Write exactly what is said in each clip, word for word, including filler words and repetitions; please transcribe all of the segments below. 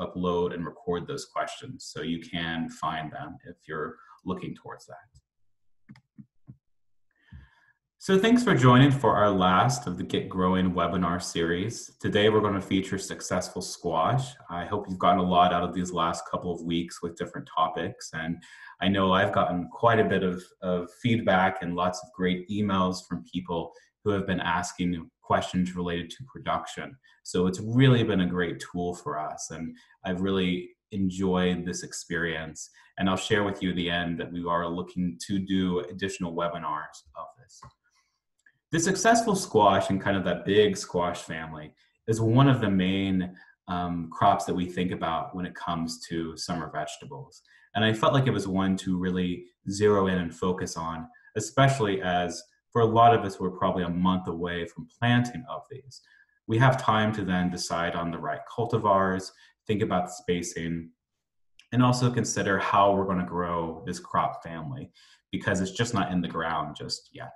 upload and record those questions, so you can find them if you're looking towards that. So thanks for joining for our last of the Get Growing webinar series. Today we're going to feature successful squash. I hope you've gotten a lot out of these last couple of weeks with different topics, and I know I've gotten quite a bit of, of feedback and lots of great emails from people who have been asking questions related to production. So it's really been a great tool for us, and I've really enjoyed this experience. And I'll share with you at the end that we are looking to do additional webinars of this. The successful squash, and kind of that big squash family, is one of the main um, crops that we think about when it comes to summer vegetables. And I felt like it was one to really zero in and focus on, especially as for a lot of us, we're probably a month away from planting of these. We have time to then decide on the right cultivars, think about the spacing, and also consider how we're going to grow this crop family, because it's just not in the ground just yet.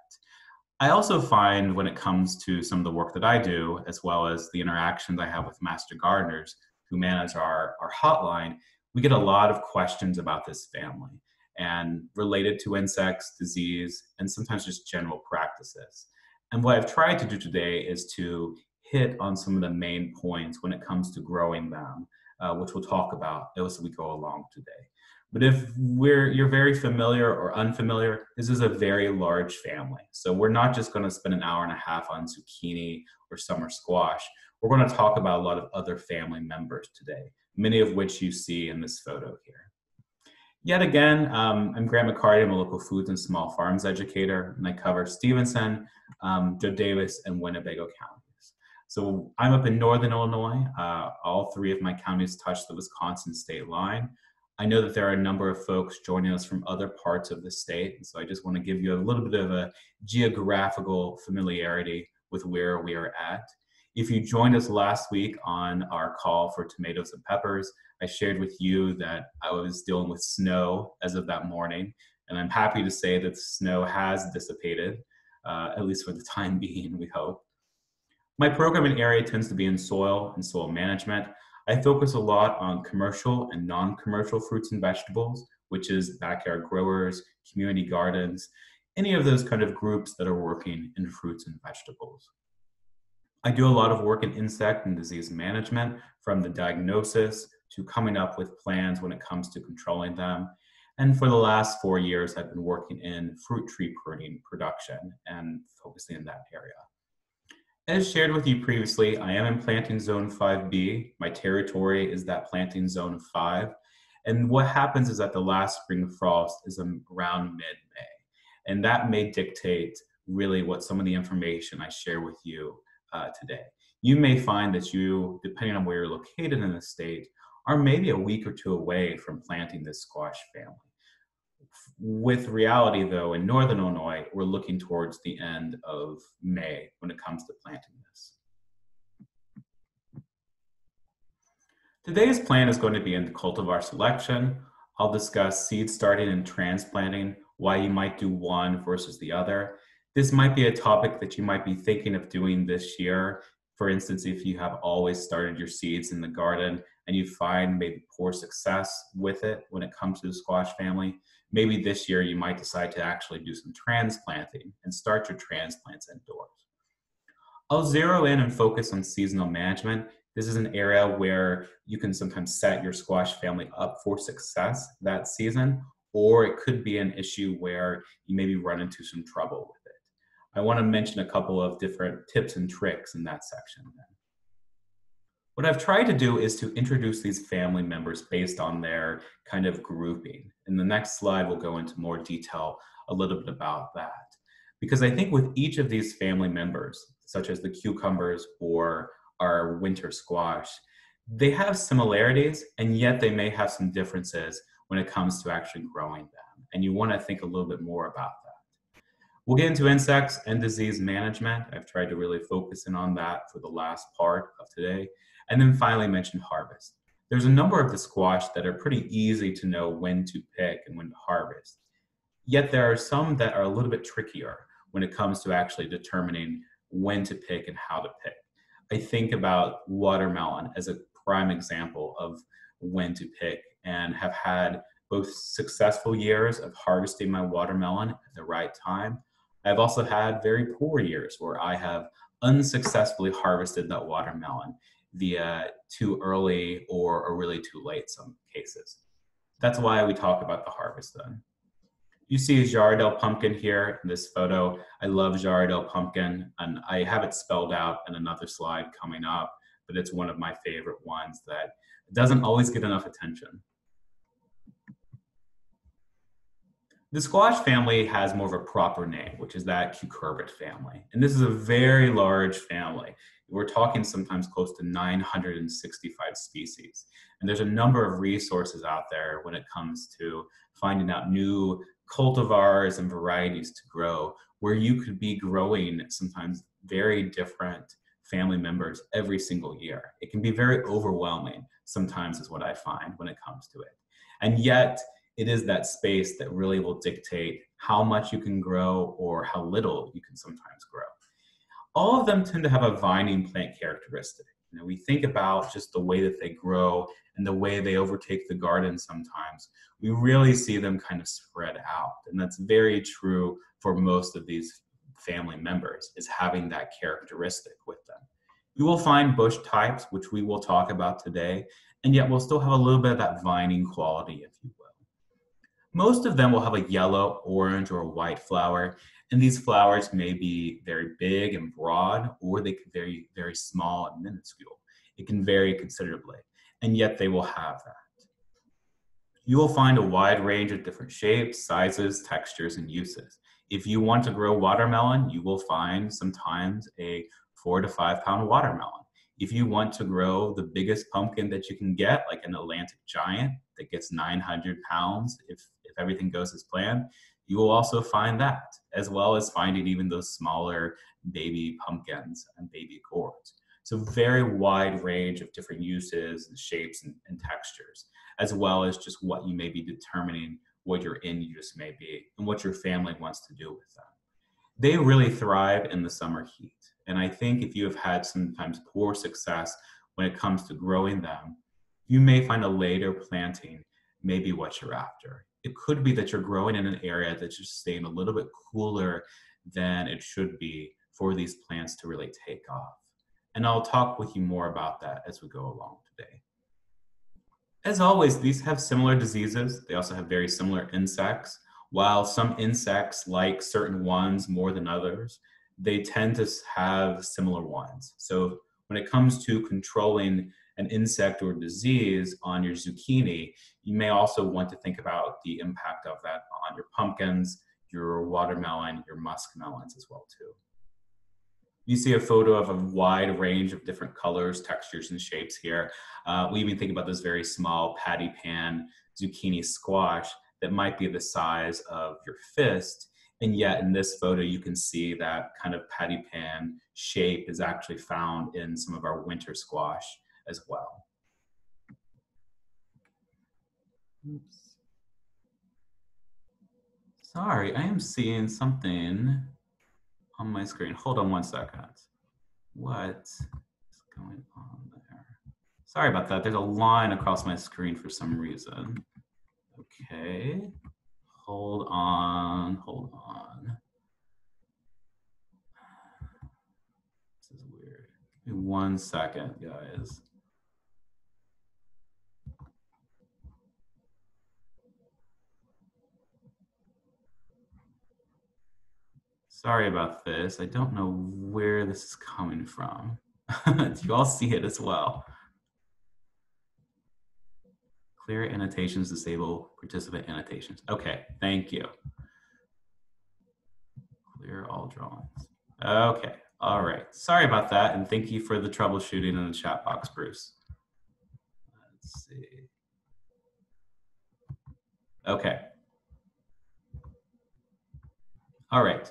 I also find when it comes to some of the work that I do, as well as the interactions I have with master gardeners who manage our, our hotline, we get a lot of questions about this family, and related to insects, disease, and sometimes just general practices. And what I've tried to do today is to hit on some of the main points when it comes to growing them, uh, which we'll talk about as we go along today. But if we're, you're very familiar or unfamiliar, this is a very large family. So we're not just gonna spend an hour and a half on zucchini or summer squash. We're gonna talk about a lot of other family members today, many of which you see in this photo here. Yet again, um, I'm Grant McCarty. I'm a local foods and small farms educator, and I cover Stevenson, um, Joe Davis, and Winnebago counties. So I'm up in Northern Illinois. Uh, all three of my counties touch the Wisconsin state line. I know that there are a number of folks joining us from other parts of the state, and so I just want to give you a little bit of a geographical familiarity with where we are at. If you joined us last week on our call for tomatoes and peppers, I shared with you that I was dealing with snow as of that morning, and I'm happy to say that snow has dissipated, uh, at least for the time being, we hope. My program and area tends to be in soil and soil management. I focus a lot on commercial and non-commercial fruits and vegetables, which is backyard growers, community gardens, any of those kind of groups that are working in fruits and vegetables. I do a lot of work in insect and disease management, from the diagnosis to coming up with plans when it comes to controlling them. And for the last four years, I've been working in fruit tree pruning production and focusing in that area. As shared with you previously, I am in planting zone five B. My territory is that planting zone five. And what happens is that the last spring frost is around mid-May. And that may dictate really what some of the information I share with you Uh, today. You may find that you, depending on where you're located in the state, are maybe a week or two away from planting this squash family. With reality though, in Northern Illinois, we're looking towards the end of May when it comes to planting this. Today's plan is going to be in the cultivar selection. I'll discuss seed starting and transplanting, why you might do one versus the other. This might be a topic that you might be thinking of doing this year. For instance, if you have always started your seeds in the garden and you find maybe poor success with it when it comes to the squash family, maybe this year you might decide to actually do some transplanting and start your transplants indoors. I'll zero in and focus on seasonal management. This is an area where you can sometimes set your squash family up for success that season, or it could be an issue where you maybe run into some trouble with. I want to mention a couple of different tips and tricks in that section. What I've tried to do is to introduce these family members based on their kind of grouping. In the next slide, we'll go into more detail a little bit about that. Because I think with each of these family members, such as the cucumbers or our winter squash, they have similarities, and yet they may have some differences when it comes to actually growing them. And you want to think a little bit more about that. We'll get into insects and disease management. I've tried to really focus in on that for the last part of today. And then finally mention harvest. There's a number of the squash that are pretty easy to know when to pick and when to harvest. Yet there are some that are a little bit trickier when it comes to actually determining when to pick and how to pick. I think about watermelon as a prime example of when to pick, and have had both successful years of harvesting my watermelon at the right time. I've also had very poor years where I have unsuccessfully harvested that watermelon via too early or, or really too late some cases. That's why we talk about the harvest then. You see Jarrahdale pumpkin here in this photo. I love Jarrahdale pumpkin, and I have it spelled out in another slide coming up, but it's one of my favorite ones that doesn't always get enough attention. The squash family has more of a proper name, which is that cucurbit family. And this is a very large family. We're talking sometimes close to nine hundred sixty-five species. And there's a number of resources out there when it comes to finding out new cultivars and varieties to grow, where you could be growing sometimes very different family members every single year. It can be very overwhelming sometimes, is what I find when it comes to it. And yet, it is that space that really will dictate how much you can grow or how little you can sometimes grow. All of them tend to have a vining plant characteristic. You know, we think about just the way that they grow and the way they overtake the garden sometimes. We really see them kind of spread out. And that's very true for most of these family members, is having that characteristic with them. You will find bush types, which we will talk about today, and yet we'll still have a little bit of that vining quality, if you will. Most of them will have a yellow, orange, or white flower, and these flowers may be very big and broad, or they can be very, very small and minuscule. It can vary considerably, and yet they will have that. You will find a wide range of different shapes, sizes, textures, and uses. If you want to grow watermelon, you will find sometimes a four to five pound watermelon. If you want to grow the biggest pumpkin that you can get, like an Atlantic Giant that gets nine hundred pounds, if, if everything goes as planned, you will also find that, as well as finding even those smaller baby pumpkins and baby gourds. So very wide range of different uses and shapes and, and textures, as well as just what you may be determining what your end use may be and what your family wants to do with them. They really thrive in the summer heat. And I think if you have had sometimes poor success when it comes to growing them, you may find a later planting may be what you're after. It could be that you're growing in an area that's just staying a little bit cooler than it should be for these plants to really take off. And I'll talk with you more about that as we go along today. As always, these have similar diseases. They also have very similar insects. While some insects like certain ones more than others, they tend to have similar ones. So when it comes to controlling an insect or disease on your zucchini, you may also want to think about the impact of that on your pumpkins, your watermelon, your muskmelons as well too. You see a photo of a wide range of different colors, textures, and shapes here. Uh, we even think about this very small patty pan zucchini squash that might be the size of your fist. And yet in this photo, you can see that kind of patty pan shape is actually found in some of our winter squash as well. Oops. Sorry, I am seeing something on my screen. Hold on one second. What is going on there? Sorry about that. There's a line across my screen for some reason. Okay. Hold on, hold on. This is weird. Give me one second, guys. Sorry about this. I don't know where this is coming from. Do you all see it as well? Clear annotations, disable participant annotations. Okay, thank you. Clear all drawings. Okay, all right. Sorry about that, and thank you for the troubleshooting in the chat box, Bruce. Let's see. Okay. All right.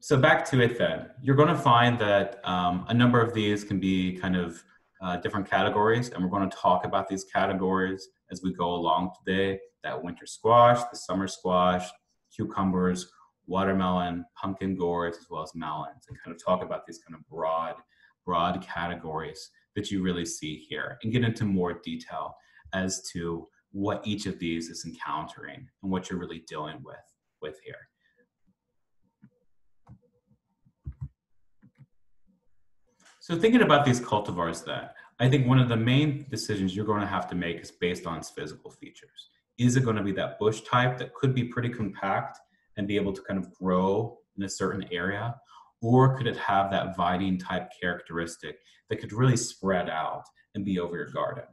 So back to it then. You're gonna find that um, a number of these can be kind of Uh, different categories, and we're going to talk about these categories as we go along today. That winter squash, the summer squash, cucumbers, watermelon, pumpkin gourds, as well as melons, and kind of talk about these kind of broad, broad categories that you really see here, and get into more detail as to what each of these is encountering and what you're really dealing with with here. So thinking about these cultivars then, I think one of the main decisions you're going to have to make is based on its physical features. Is it going to be that bush type that could be pretty compact and be able to kind of grow in a certain area? Or could it have that vining type characteristic that could really spread out and be over your garden?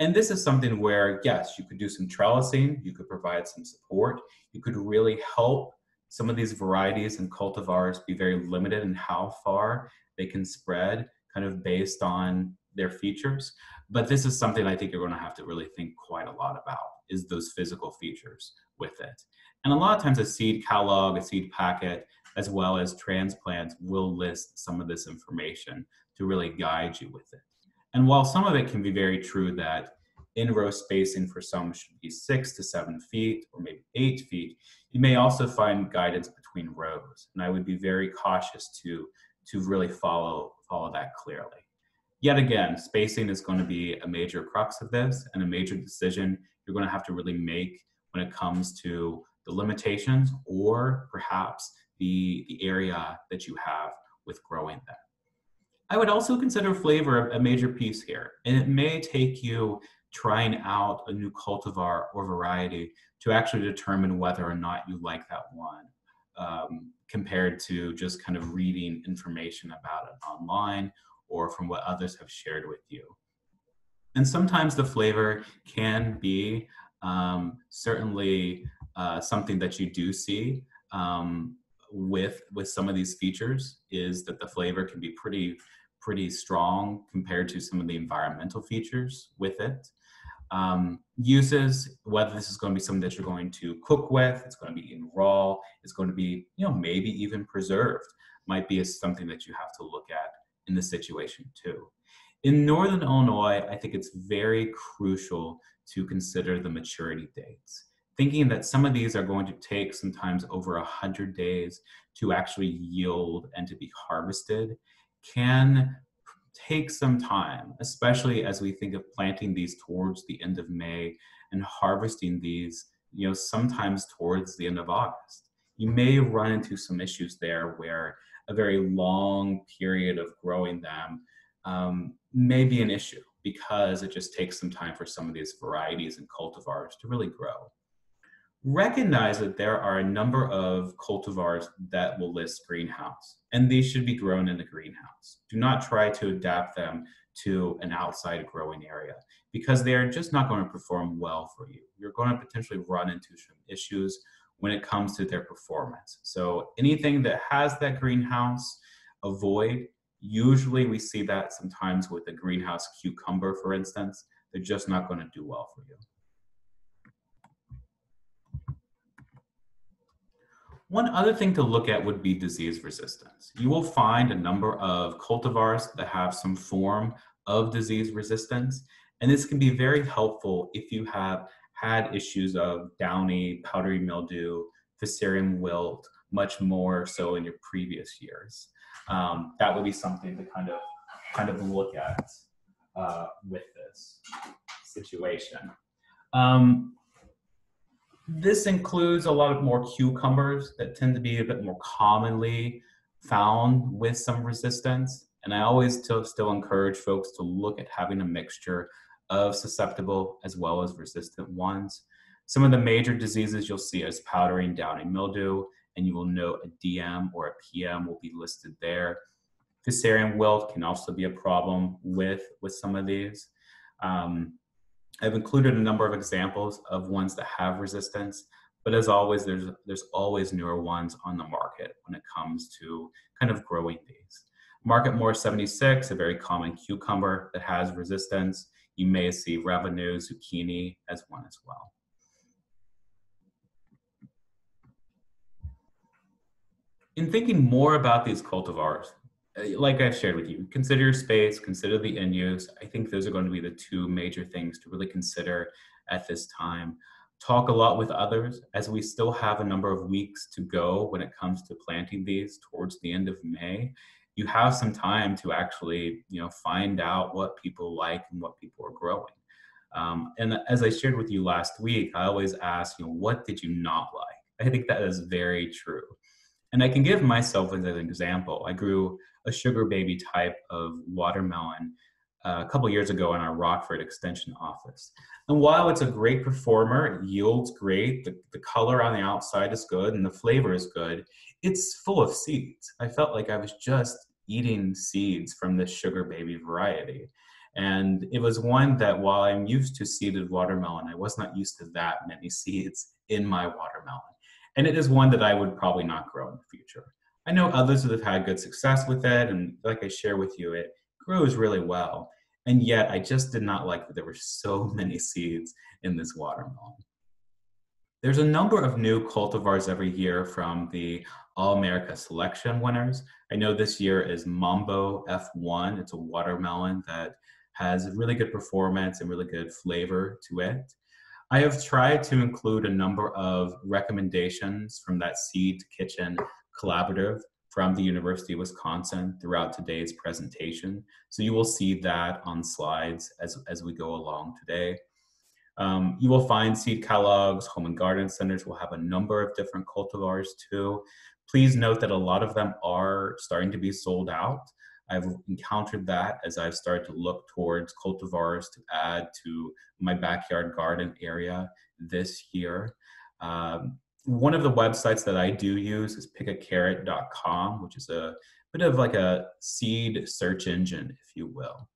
And this is something where, yes, you could do some trellising, you could provide some support, you could really help some of these varieties and cultivars be very limited in how far they can spread, kind of based on their features. But this is something I think you're going to have to really think quite a lot about, is those physical features with it. And a lot of times a seed catalog, a seed packet, as well as transplants will list some of this information to really guide you with it. And while some of it can be very true that in-row spacing for some should be six to seven feet or maybe eight feet, you may also find guidance between rows. And I would be very cautious to, to really follow, follow that clearly. Yet again, spacing is going to be a major crux of this and a major decision you're going to have to really make when it comes to the limitations or perhaps the, the area that you have with growing them. I would also consider flavor a major piece here, and it may take you trying out a new cultivar or variety to actually determine whether or not you like that one, um, compared to just kind of reading information about it online or from what others have shared with you. And sometimes the flavor can be um, certainly uh, something that you do see um, with, with some of these features, is that the flavor can be pretty, pretty strong compared to some of the environmental features with it. Um, uses, whether this is going to be something that you're going to cook with, it's going to be eaten raw, it's going to be, you know, maybe even preserved, might be something that you have to look at in the situation too. In Northern Illinois, I think it's very crucial to consider the maturity dates, thinking that some of these are going to take sometimes over one hundred days to actually yield and to be harvested, can take some time, especially as we think of planting these towards the end of May and harvesting these, you know, sometimes towards the end of August. You may run into some issues there where a very long period of growing them um, may be an issue, because it just takes some time for some of these varieties and cultivars to really grow. Recognize that there are a number of cultivars that will list greenhouse, and these should be grown in the greenhouse. Do not try to adapt them to an outside growing area, because they are just not going to perform well for you. You're going to potentially run into some issues when it comes to their performance. So anything that has that greenhouse, avoid. Usually we see that sometimes with a greenhouse cucumber, for instance. They're just not going to do well for you. One other thing to look at would be disease resistance. You will find a number of cultivars that have some form of disease resistance, and this can be very helpful if you have had issues of downy, powdery mildew, fusarium wilt, much more so in your previous years. Um, that would be something to kind of, kind of look at uh, with this situation. Um, This includes a lot of more cucumbers that tend to be a bit more commonly found with some resistance. And I always still encourage folks to look at having a mixture of susceptible as well as resistant ones. Some of the major diseases you'll see as powdery and downy mildew, and you will know a D M or a P M will be listed there. Fusarium wilt can also be a problem with, with some of these. Um, I've included a number of examples of ones that have resistance, but as always, there's, there's always newer ones on the market when it comes to kind of growing these. Marketmore seventy-six, a very common cucumber that has resistance. You may see revenue, zucchini as one as well. In thinking more about these cultivars, like I've shared with you, consider your space, consider the end use. I think those are going to be the two major things to really consider at this time. Talk a lot with others, as we still have a number of weeks to go when it comes to planting these towards the end of May. you have some time to actually, you know, find out what people like and what people are growing. Um, and as I shared with you last week, I always ask, you know, what did you not like? I think that is very true. And I can give myself as an example. I grew a sugar baby type of watermelon uh, a couple years ago in our Rockford Extension office. And while it's a great performer, it yields great, the, the color on the outside is good and the flavor is good, it's full of seeds. I felt like I was just eating seeds from this sugar baby variety. And it was one that, while I'm used to seeded watermelon, I was not used to that many seeds in my watermelon. And it is one that I would probably not grow in the future. I know others that have had good success with it, and like I share with you, it grows really well. And yet I just did not like that there were so many seeds in this watermelon. There's a number of new cultivars every year from the All America Selection winners. I know this year is Mambo F one. It's a watermelon that has really good performance and really good flavor to it. I have tried to include a number of recommendations from that Seed to Kitchen collaborative from the University of Wisconsin throughout today's presentation. So you will see that on slides as, as we go along today. Um, you will find seed catalogs, home and garden centers will have a number of different cultivars too. Please note that a lot of them are starting to be sold out. I've encountered that as I've started to look towards cultivars to add to my backyard garden area this year. Um, one of the websites that I do use is pick a carrot dot com, which is a bit of like a seed search engine, if you will.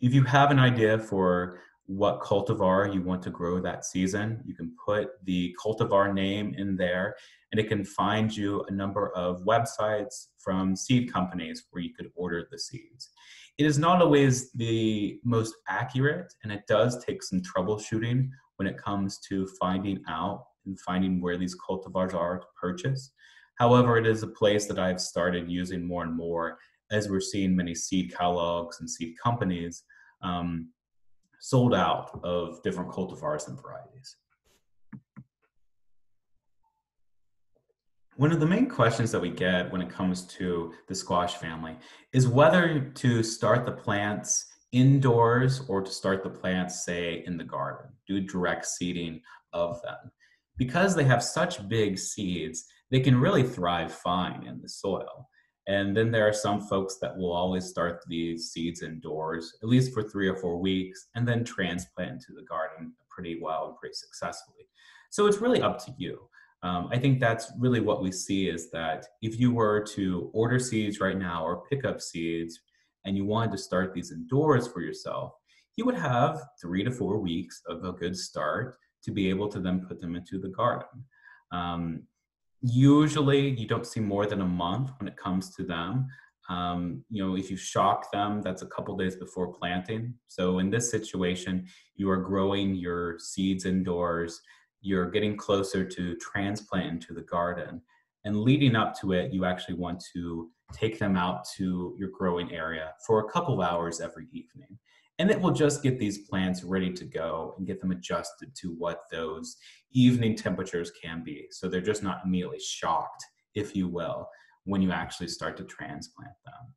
If you have an idea for what cultivar you want to grow that season, you can put the cultivar name in there, and it can find you a number of websites from seed companies where you could order the seeds. It is not always the most accurate, and it does take some troubleshooting when it comes to finding out and finding where these cultivars are to purchase. However, it is a place that I've started using more and more as we're seeing many seed catalogs and seed companies um, sold out of different cultivars and varieties. One of the main questions that we get when it comes to the squash family is whether to start the plants indoors or to start the plants, say, in the garden, do direct seeding of them. Because they have such big seeds, they can really thrive fine in the soil. And then there are some folks that will always start these seeds indoors, at least for three or four weeks, and then transplant into the garden pretty well and pretty successfully. So it's really up to you. Um, I think that's really what we see, is that if you were to order seeds right now or pick up seeds and you wanted to start these indoors for yourself, you would have three to four weeks of a good start to be able to then put them into the garden. Um, Usually you don't see more than a month when it comes to them. Um, you know, if you shock them, that's a couple days before planting. So in this situation, you are growing your seeds indoors, you're getting closer to transplant into the garden. And leading up to it, you actually want to take them out to your growing area for a couple of hours every evening. And it will just get these plants ready to go and get them adjusted to what those evening temperatures can be. So they're just not immediately shocked, if you will, when you actually start to transplant them.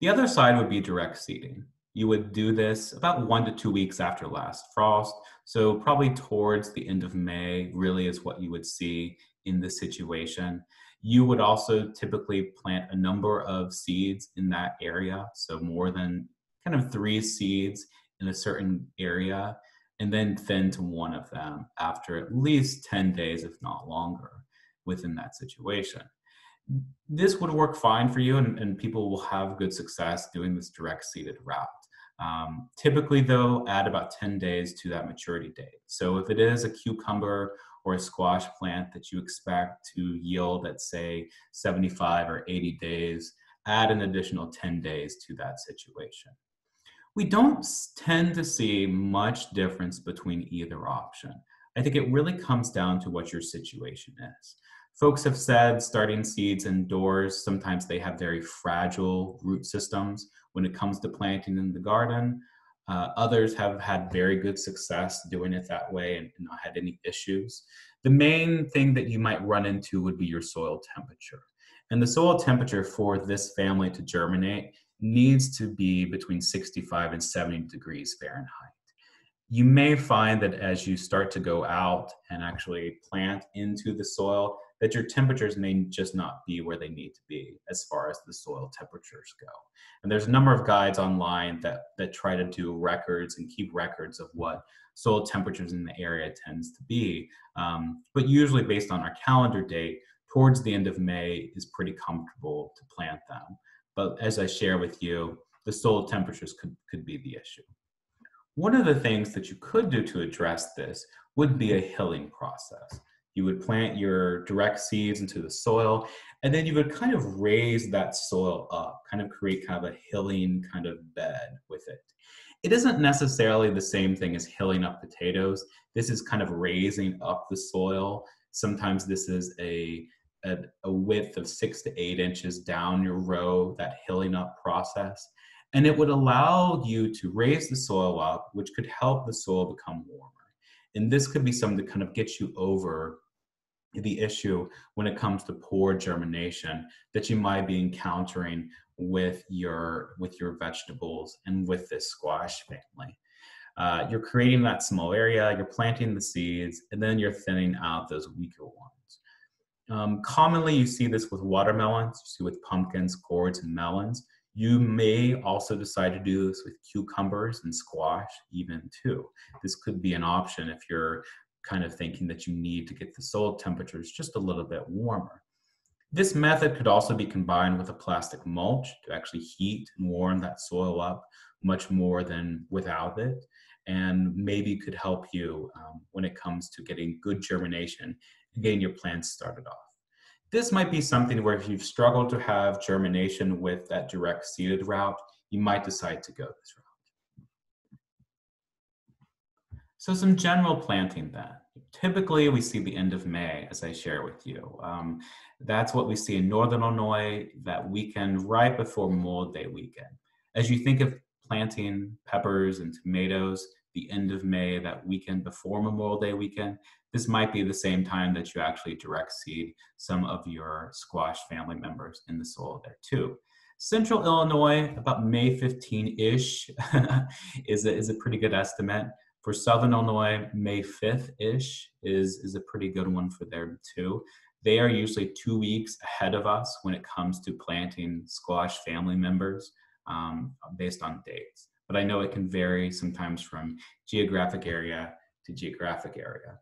The other side would be direct seeding. You would do this about one to two weeks after last frost. So probably towards the end of May really is what you would see in this situation. You would also typically plant a number of seeds in that area, so more than kind of three seeds in a certain area, and then thin to one of them after at least ten days, if not longer, within that situation. This would work fine for you, and, and people will have good success doing this direct seeded route. Um, typically though, add about ten days to that maturity date. So if it is a cucumber or a squash plant that you expect to yield at, say, seventy-five or eighty days, add an additional ten days to that situation. We don't tend to see much difference between either option. I think it really comes down to what your situation is. Folks have said starting seeds indoors, sometimes they have very fragile root systems when it comes to planting in the garden. Uh, others have had very good success doing it that way and not had any issues. The main thing that you might run into would be your soil temperature. And the soil temperature for this family to germinate needs to be between sixty-five and seventy degrees Fahrenheit. You may find that as you start to go out and actually plant into the soil, that your temperatures may just not be where they need to be as far as the soil temperatures go. And there's a number of guides online that, that try to do records and keep records of what soil temperatures in the area tends to be. Um, but usually based on our calendar date, towards the end of May is pretty comfortable to plant them. But as I share with you, the soil temperatures could, could be the issue. One of the things that you could do to address this would be a hilling process. You would plant your direct seeds into the soil, and then you would kind of raise that soil up, kind of create kind of a hilling kind of bed with it. It isn't necessarily the same thing as hilling up potatoes. This is kind of raising up the soil. Sometimes this is a, a, a width of six to eight inches down your row, that hilling up process. And it would allow you to raise the soil up, which could help the soil become warmer. And this could be something to kind of get you over the issue when it comes to poor germination that you might be encountering with your, with your vegetables and with this squash family. Uh, you're creating that small area, you're planting the seeds, and then you're thinning out those weaker ones. Um, commonly, you see this with watermelons, you see with pumpkins, gourds, and melons. You may also decide to do this with cucumbers and squash even too. This could be an option if you're kind of thinking that you need to get the soil temperatures just a little bit warmer. This method could also be combined with a plastic mulch to actually heat and warm that soil up much more than without it, and maybe could help you um, when it comes to getting good germination and getting your plants started off. This might be something where if you've struggled to have germination with that direct seeded route, you might decide to go this route. So some general planting then. Typically, we see the end of May, as I share with you. Um, that's what we see in Northern Illinois, that weekend right before Memorial Day weekend. As you think of planting peppers and tomatoes, the end of May, that weekend before Memorial Day weekend, this might be the same time that you actually direct seed some of your squash family members in the soil there too. Central Illinois, about May fifteenth-ish is, is a pretty good estimate. For Southern Illinois, May fifth-ish is, is a pretty good one for them too. They are usually two weeks ahead of us when it comes to planting squash family members um, based on dates. But I know it can vary sometimes from geographic area to geographic area.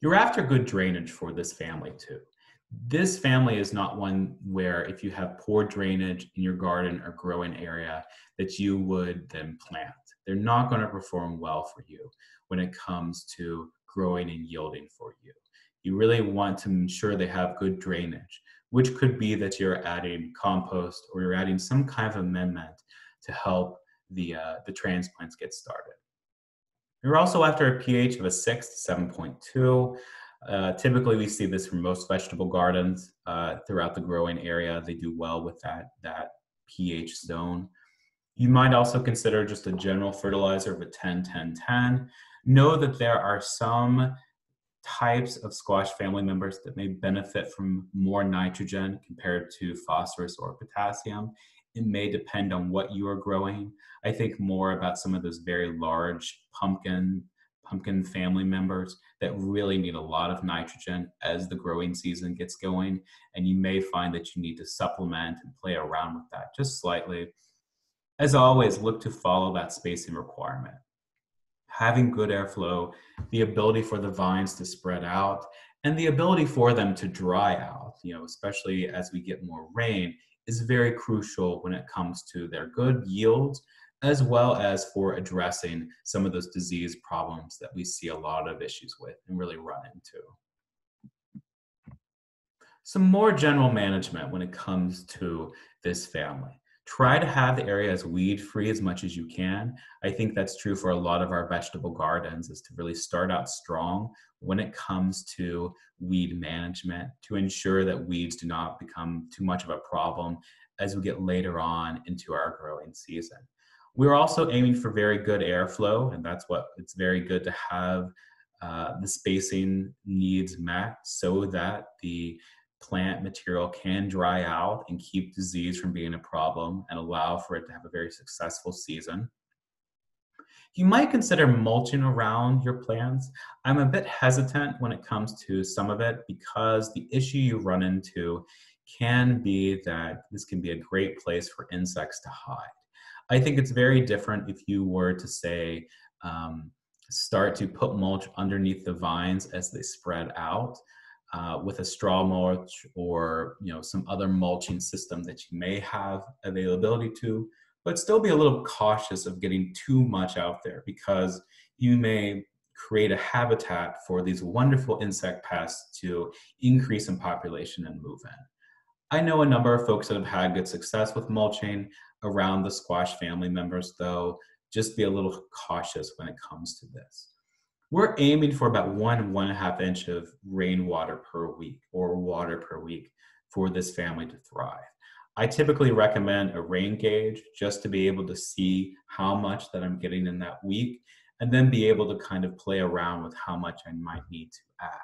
You're after good drainage for this family too. This family is not one where if you have poor drainage in your garden or growing area that you would then plant. They're not going to perform well for you when it comes to growing and yielding for you. You really want to ensure they have good drainage, which could be that you're adding compost or you're adding some kind of amendment to help the, uh, the transplants get started. You're also after a pH of a six to seven point two. Uh, typically, we see this from most vegetable gardens uh, throughout the growing area. They do well with that, that pH zone. You might also consider just a general fertilizer of a ten, ten, ten. Know that there are some types of squash family members that may benefit from more nitrogen compared to phosphorus or potassium. It may depend on what you are growing. I think more about some of those very large pumpkin, pumpkin family members that really need a lot of nitrogen as the growing season gets going. And you may find that you need to supplement and play around with that just slightly. As always, look to follow that spacing requirement. Having good airflow, the ability for the vines to spread out, and the ability for them to dry out, you know, especially as we get more rain, is very crucial when it comes to their good yields, as well as for addressing some of those disease problems that we see a lot of issues with and really run into. Some more general management when it comes to this family. Try to have the area as weed-free as much as you can. I think that's true for a lot of our vegetable gardens, is to really start out strong when it comes to weed management, to ensure that weeds do not become too much of a problem as we get later on into our growing season. We're also aiming for very good airflow, and that's what it's very good to have uh, the spacing needs met so that the plant material can dry out and keep disease from being a problem and allow for it to have a very successful season. You might consider mulching around your plants. I'm a bit hesitant when it comes to some of it because the issue you run into can be that this can be a great place for insects to hide. I think it's very different if you were to say, um, start to put mulch underneath the vines as they spread out uh, with a straw mulch or you know some other mulching system that you may have availability to, but still be a little cautious of getting too much out there because you may create a habitat for these wonderful insect pests to increase in population and move in. I know a number of folks that have had good success with mulching around the squash family members, though. Just be a little cautious when it comes to this. We're aiming for about one, one and a half inch of rainwater per week or water per week for this family to thrive. I typically recommend a rain gauge just to be able to see how much that I'm getting in that week and then be able to kind of play around with how much I might need to add.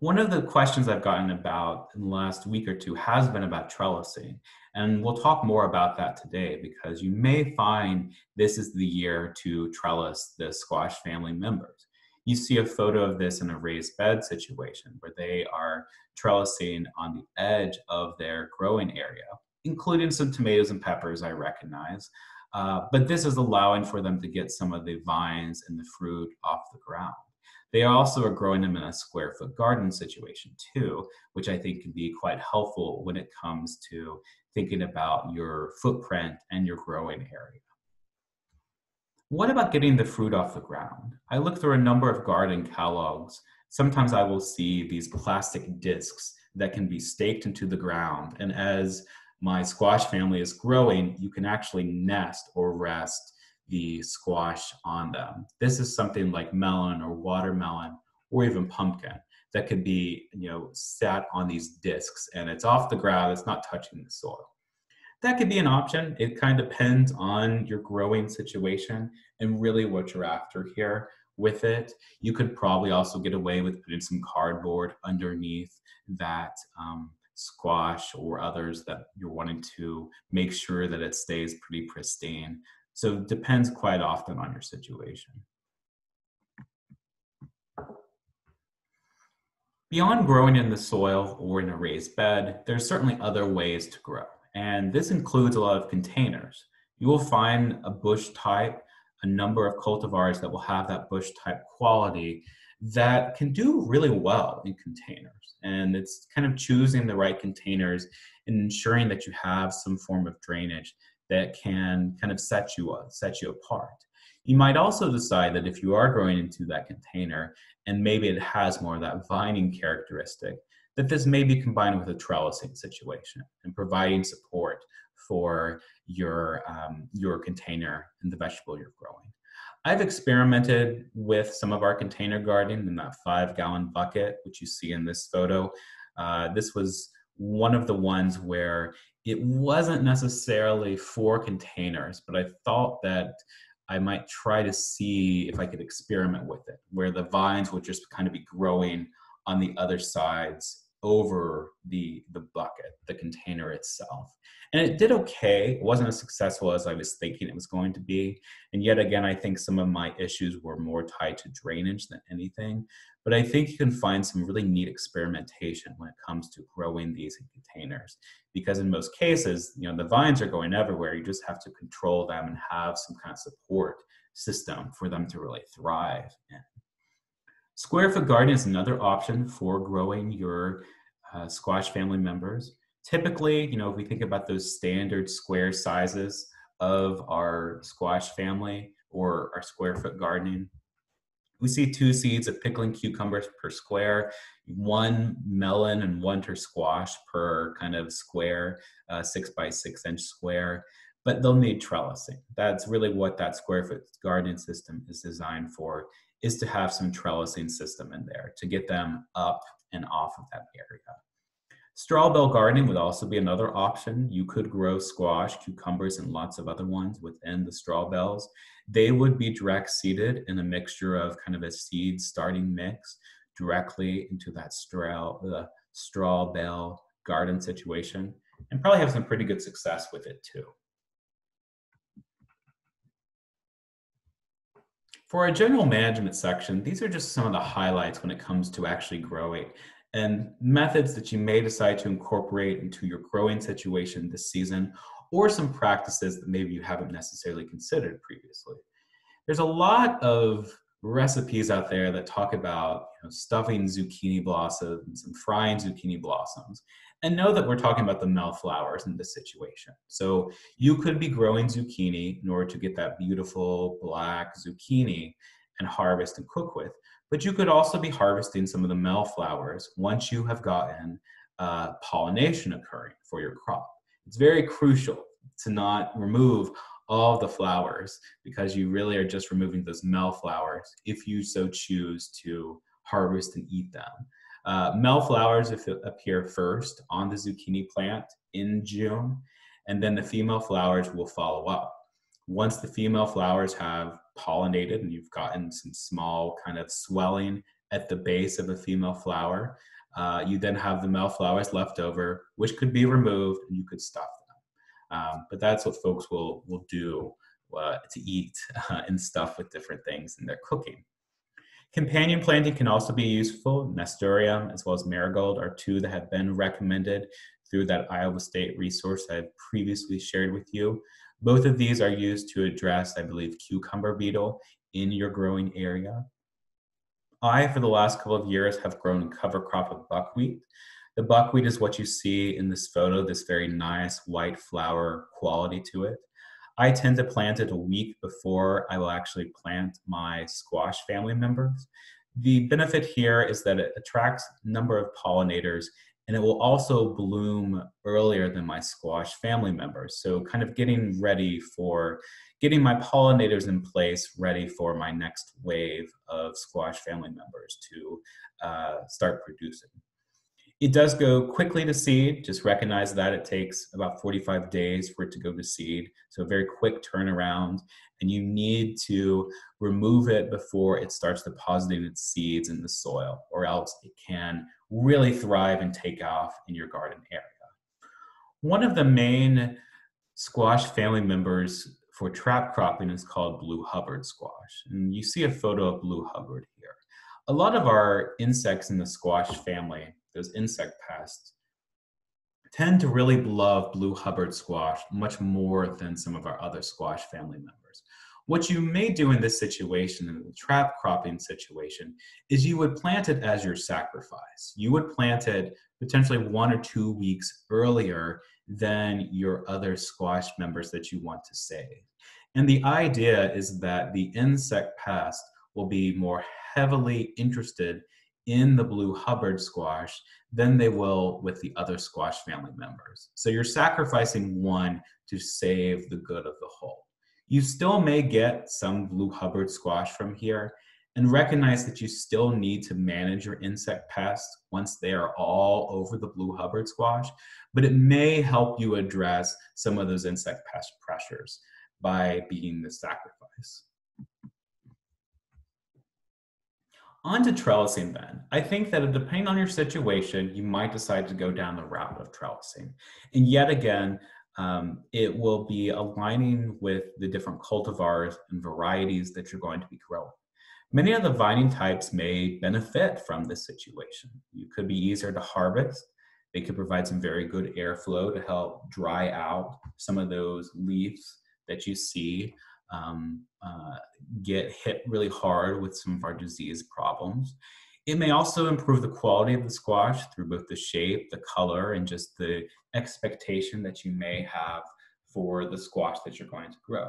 One of the questions I've gotten about in the last week or two has been about trellising. And we'll talk more about that today because you may find this is the year to trellis the squash family members. You see a photo of this in a raised bed situation where they are trellising on the edge of their growing area, including some tomatoes and peppers I recognize. Uh, but this is allowing for them to get some of the vines and the fruit off the ground. They also are growing them in a square foot garden situation too, which I think can be quite helpful when it comes to thinking about your footprint and your growing area. What about getting the fruit off the ground? I look through a number of garden catalogs. Sometimes I will see these plastic discs that can be staked into the ground. And as my squash family is growing, you can actually nest or rest the squash on them. This is something like melon or watermelon or even pumpkin that could be you know, sat on these discs and it's off the ground, it's not touching the soil. That could be an option. It kind of depends on your growing situation and really what you're after here with it. You could probably also get away with putting some cardboard underneath that um, squash or others that you're wanting to make sure that it stays pretty pristine. So it depends quite often on your situation. Beyond growing in the soil or in a raised bed, there's certainly other ways to grow. And this includes a lot of containers. You will find a bush type, a number of cultivars that will have that bush type quality that can do really well in containers. And it's kind of choosing the right containers and ensuring that you have some form of drainage that can kind of set you up, set you apart. You might also decide that if you are growing into that container and maybe it has more of that vining characteristic, that this may be combined with a trellising situation and providing support for your, um, your container and the vegetable you're growing. I've experimented with some of our container gardening in that five gallon bucket, which you see in this photo. Uh, this was one of the ones where it wasn't necessarily for containers, but I thought that I might try to see if I could experiment with it, where the vines would just kind of be growing on the other sides over the, the bucket, the container itself. And it did okay. It wasn't as successful as I was thinking it was going to be. And yet again, I think some of my issues were more tied to drainage than anything. But I think you can find some really neat experimentation when it comes to growing these in containers. Because in most cases, you know, the vines are going everywhere. You just have to control them and have some kind of support system for them to really thrive in. Square foot garden is another option for growing your uh, squash family members. Typically, you know, if we think about those standard square sizes of our squash family or our square foot gardening, we see two seeds of pickling cucumbers per square, one melon and one per squash per kind of square, uh, six by six inch square. But they'll need trellising. That's really what that square foot garden system is designed for, is to have some trellising system in there to get them up and off of that area. Straw bale gardening would also be another option. You could grow squash, cucumbers, and lots of other ones within the straw bales. They would be direct seeded in a mixture of kind of a seed starting mix directly into that straw, the straw bale garden situation, and probably have some pretty good success with it too. For our general management section, these are just some of the highlights when it comes to actually growing and methods that you may decide to incorporate into your growing situation this season, or some practices that maybe you haven't necessarily considered previously. There's a lot of recipes out there that talk about, you know, stuffing zucchini blossoms and frying zucchini blossoms. And know that we're talking about the millflowers in this situation. So you could be growing zucchini in order to get that beautiful black zucchini and harvest and cook with. But you could also be harvesting some of the millflowers once you have gotten uh, pollination occurring for your crop. It's very crucial to not remove all the flowers, because you really are just removing those millflowers if you so choose to harvest and eat them. Uh, Millflowers appear first on the zucchini plant in June, and then the female flowers will follow up. Once the female flowers have pollinated and you've gotten some small kind of swelling at the base of a female flower, uh, you then have the male flowers left over, which could be removed and you could stuff them. Um, but that's what folks will, will do uh, to eat uh, and stuff with different things in their cooking. Companion planting can also be useful. Nasturtium as well as marigold are two that have been recommended through that Iowa State resource that I've previously shared with you. Both of these are used to address, I believe, cucumber beetle in your growing area. I, for the last couple of years, have grown a cover crop of buckwheat. The buckwheat is what you see in this photo, this very nice white flower quality to it. I tend to plant it a week before I will actually plant my squash family members. The benefit here is that it attracts a number of pollinators, and it will also bloom earlier than my squash family members. So kind of getting ready for, getting my pollinators in place ready for my next wave of squash family members to uh, start producing. It does go quickly to seed. Just recognize that it takes about forty-five days for it to go to seed. So a very quick turnaround, and you need to remove it before it starts depositing its seeds in the soil, or else it can really thrive and take off in your garden area. One of the main squash family members for trap cropping is called Blue Hubbard squash. And you see a photo of Blue Hubbard here. A lot of our insects in the squash family, those insect pests, tend to really love Blue Hubbard squash much more than some of our other squash family members. What you may do in this situation, in the trap cropping situation, is you would plant it as your sacrifice. You would plant it potentially one or two weeks earlier than your other squash members that you want to save. And the idea is that the insect pest will be more heavily interested in the Blue Hubbard squash than they will with the other squash family members. So you're sacrificing one to save the good of the whole. You still may get some Blue Hubbard squash from here, and recognize that you still need to manage your insect pests once they are all over the Blue Hubbard squash, but it may help you address some of those insect pest pressures by being the sacrifice. On to trellising then. I think that depending on your situation, you might decide to go down the route of trellising. And yet again, um, it will be aligning with the different cultivars and varieties that you're going to be growing. Many of the vining types may benefit from this situation. You could be easier to harvest. They could provide some very good airflow to help dry out some of those leaves that you see Um, uh, get hit really hard with some of our disease problems. It may also improve the quality of the squash through both the shape, the color, and just the expectation that you may have for the squash that you're going to grow.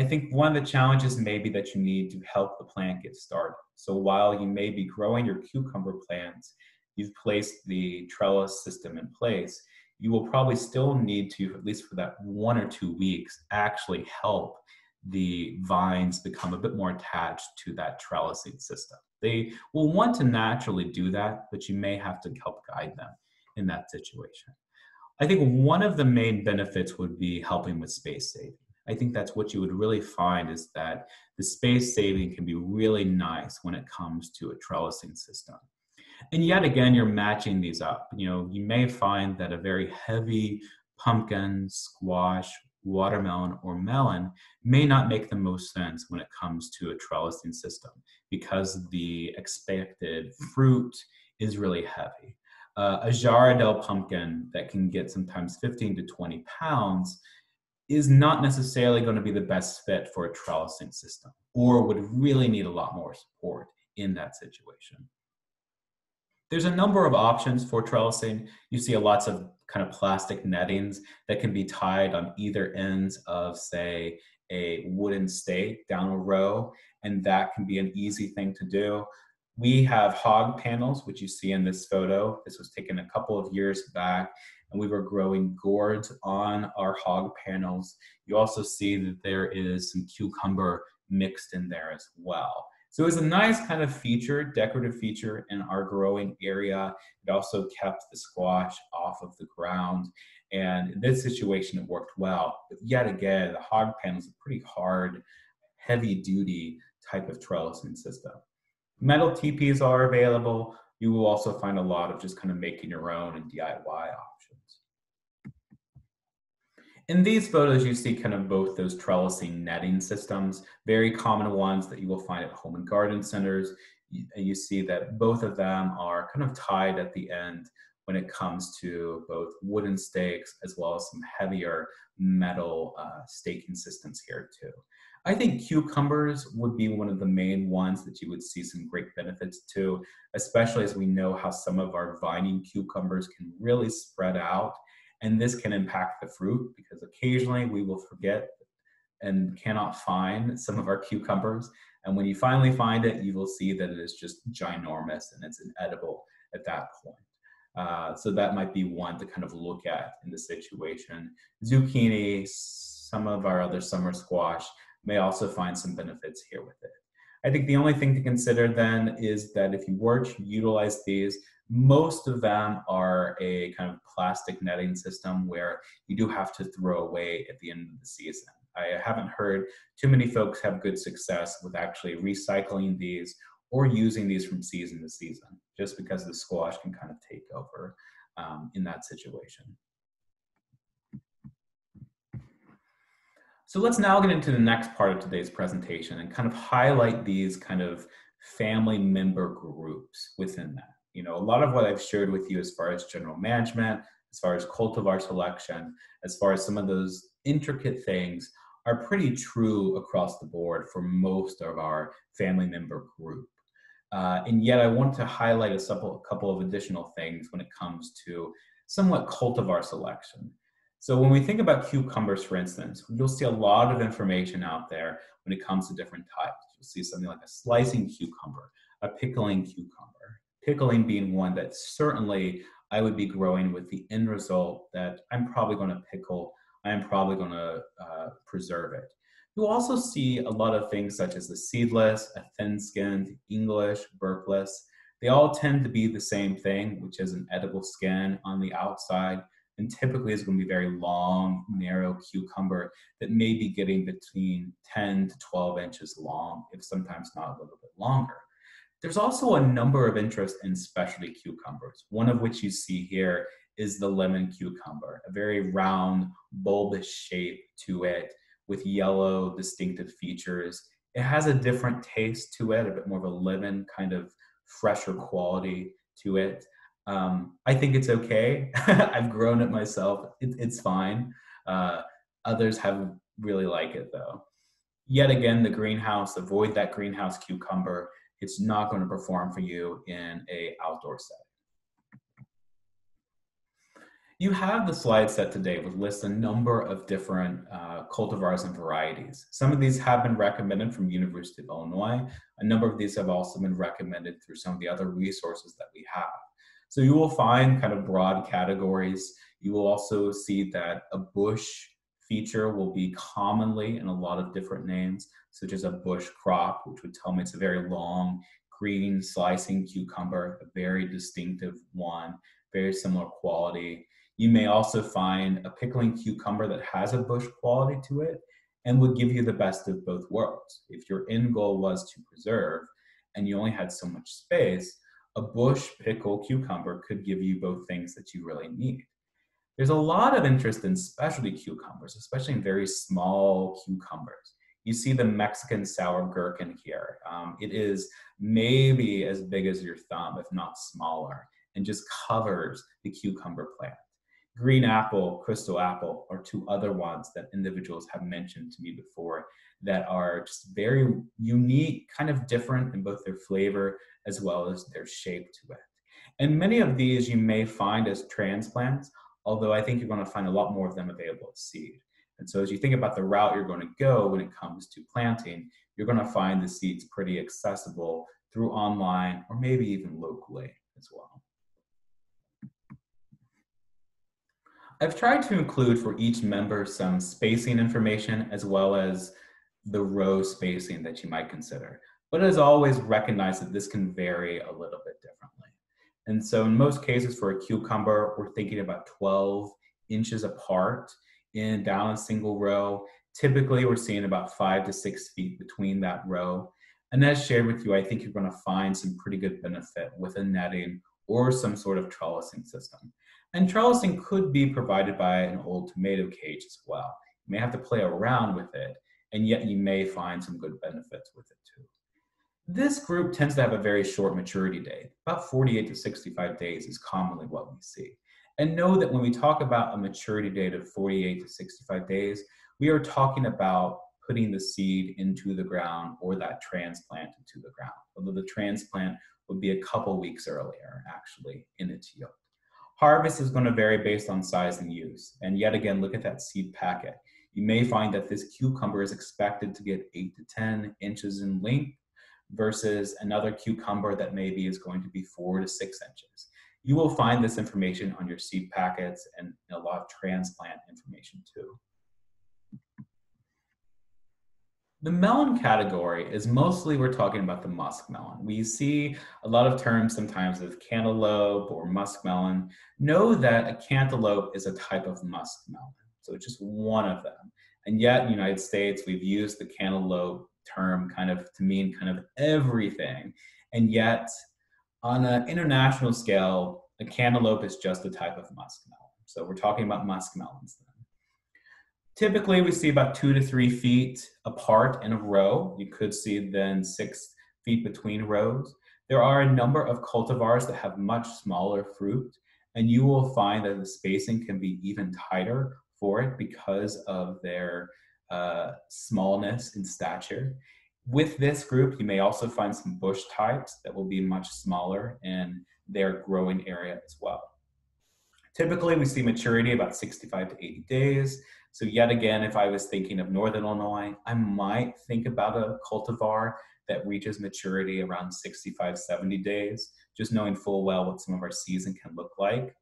I think one of the challenges may be that you need to help the plant get started. So while you may be growing your cucumber plants, you've placed the trellis system in place, you will probably still need to, at least for that one or two weeks, actually help the vines become a bit more attached to that trellising system. They will want to naturally do that, but you may have to help guide them in that situation. I think one of the main benefits would be helping with space saving. I think that's what you would really find, is that the space saving can be really nice when it comes to a trellising system. And yet again, you're matching these up. You know, you may find that a very heavy pumpkin, squash, watermelon, or melon may not make the most sense when it comes to a trellising system because the expected fruit is really heavy. Uh, a Jarrahdale pumpkin that can get sometimes fifteen to twenty pounds is not necessarily going to be the best fit for a trellising system, or would really need a lot more support in that situation. There's a number of options for trellising. You see lots of kind of plastic nettings that can be tied on either ends of, say, a wooden stake down a row, and that can be an easy thing to do. We have hog panels, which you see in this photo. This was taken a couple of years back, and we were growing gourds on our hog panels. You also see that there is some cucumber mixed in there as well. So it's a nice kind of feature, decorative feature in our growing area. It also kept the squash off of the ground. And in this situation, it worked well. But yet again, the hog panel is a pretty hard, heavy-duty type of trellising system. Metal teepees are available. You will also find a lot of just kind of making your own and D I Y options. In these photos, you see kind of both those trellising netting systems, very common ones that you will find at home and garden centers. You, you see that both of them are kind of tied at the end when it comes to both wooden stakes as well as some heavier metal uh, staking systems here too. I think cucumbers would be one of the main ones that you would see some great benefits to, especially as we know how some of our vining cucumbers can really spread out, and this can impact the fruit because occasionally we will forget and cannot find some of our cucumbers, and when you finally find it, you will see that it is just ginormous and it's inedible at that point. Uh, so that might be one to kind of look at in the situation. Zucchini, some of our other summer squash, may also find some benefits here with it. I think the only thing to consider then is that if you were to utilize these, most of them are a kind of plastic netting system where you do have to throw away at the end of the season. I haven't heard too many folks have good success with actually recycling these or using these from season to season, just because the squash can kind of take over um, in that situation. So let's now get into the next part of today's presentation and kind of highlight these kind of family member groups within that. You know, a lot of what I've shared with you as far as general management, as far as cultivar selection, as far as some of those intricate things are pretty true across the board for most of our family member group. Uh, and yet I want to highlight a couple of additional things when it comes to somewhat cultivar selection. So when we think about cucumbers, for instance, you'll see a lot of information out there when it comes to different types. You'll see something like a slicing cucumber, a pickling cucumber, pickling being one that certainly I would be growing with the end result that I'm probably going to pickle, I'm probably going to uh, preserve it. You'll also see a lot of things such as the seedless, a thin-skinned, English, burpless. They all tend to be the same thing, which is an edible skin on the outside, and typically is going to be very long, narrow cucumber that may be getting between ten to twelve inches long, if sometimes not a little bit longer. There's also a number of interests in specialty cucumbers, one of which you see here is the lemon cucumber, a very round, bulbous shape to it with yellow, distinctive features. It has a different taste to it, a bit more of a lemon kind of fresher quality to it. Um, I think it's okay. I've grown it myself. It, it's fine. Uh, others have really like it though. Yet again, the greenhouse, avoid that greenhouse cucumber. It's not going to perform for you in an outdoor setting. You have the slide set today with lists a number of different uh, cultivars and varieties. Some of these have been recommended from University of Illinois. A number of these have also been recommended through some of the other resources that we have. So you will find kind of broad categories. You will also see that a bush feature will be commonly in a lot of different names, such as a bush crop, which would tell me it's a very long, green, slicing cucumber, a very distinctive one, very similar quality. You may also find a pickling cucumber that has a bush quality to it and would give you the best of both worlds. If your end goal was to preserve and you only had so much space, a bush pickle cucumber could give you both things that you really need. There's a lot of interest in specialty cucumbers, especially in very small cucumbers. You see the Mexican sour gherkin here. Um, it is maybe as big as your thumb, if not smaller, and just covers the cucumber plant. Green apple, crystal apple are two other ones that individuals have mentioned to me before that are just very unique, kind of different in both their flavor as well as their shape to it. And many of these you may find as transplants, although I think you're going to find a lot more of them available as seed. And so as you think about the route you're going to go when it comes to planting, you're going to find the seeds pretty accessible through online or maybe even locally as well. I've tried to include for each member some spacing information as well as the row spacing that you might consider. But as always, recognize that this can vary a little bit differently. And so in most cases for a cucumber, we're thinking about twelve inches apart in down a single row. Typically, we're seeing about five to six feet between that row. And as shared with you, I think you're going to find some pretty good benefit with a netting or some sort of trellising system. And trellising could be provided by an old tomato cage as well. You may have to play around with it, and yet you may find some good benefits with it too. This group tends to have a very short maturity date. About forty-eight to sixty-five days is commonly what we see. And know that when we talk about a maturity date of forty-eight to sixty-five days, we are talking about putting the seed into the ground or that transplant into the ground, although the transplant would be a couple weeks earlier actually in its yield. Harvest is going to vary based on size and use. And yet again, look at that seed packet. You may find that this cucumber is expected to get eight to ten inches in length versus another cucumber that maybe is going to be four to six inches. You will find this information on your seed packets and a lot of transplant information too. The melon category is mostly we're talking about the muskmelon. We see a lot of terms sometimes of cantaloupe or muskmelon. Know that a cantaloupe is a type of muskmelon, so it's just one of them. And yet in the United States, we've used the cantaloupe term kind of to mean kind of everything. And yet on an international scale, a cantaloupe is just a type of muskmelon. So we're talking about muskmelons then. Typically, we see about two to three feet apart in a row. You could see then six feet between rows. There are a number of cultivars that have much smaller fruit, and you will find that the spacing can be even tighter for it because of their uh, smallness in stature. With this group, you may also find some bush types that will be much smaller in their growing area as well. Typically, we see maturity about sixty-five to eighty days. So yet again, if I was thinking of Northern Illinois, I might think about a cultivar that reaches maturity around sixty-five, seventy days, just knowing full well what some of our season can look like.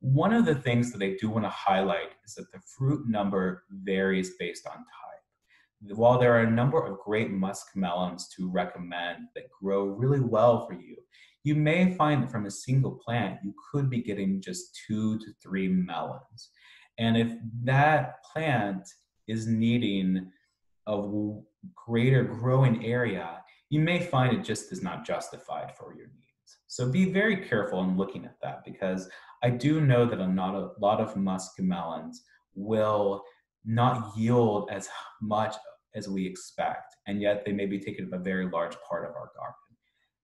One of the things that I do want to highlight is that the fruit number varies based on type. While there are a number of great muskmelons to recommend that grow really well for you, you may find that from a single plant, you could be getting just two to three melons. And if that plant is needing a greater growing area, you may find it just is not justified for your needs. So be very careful in looking at that, because I do know that a lot of muskmelons will not yield as much as we expect, and yet they may be taking up a very large part of our garden.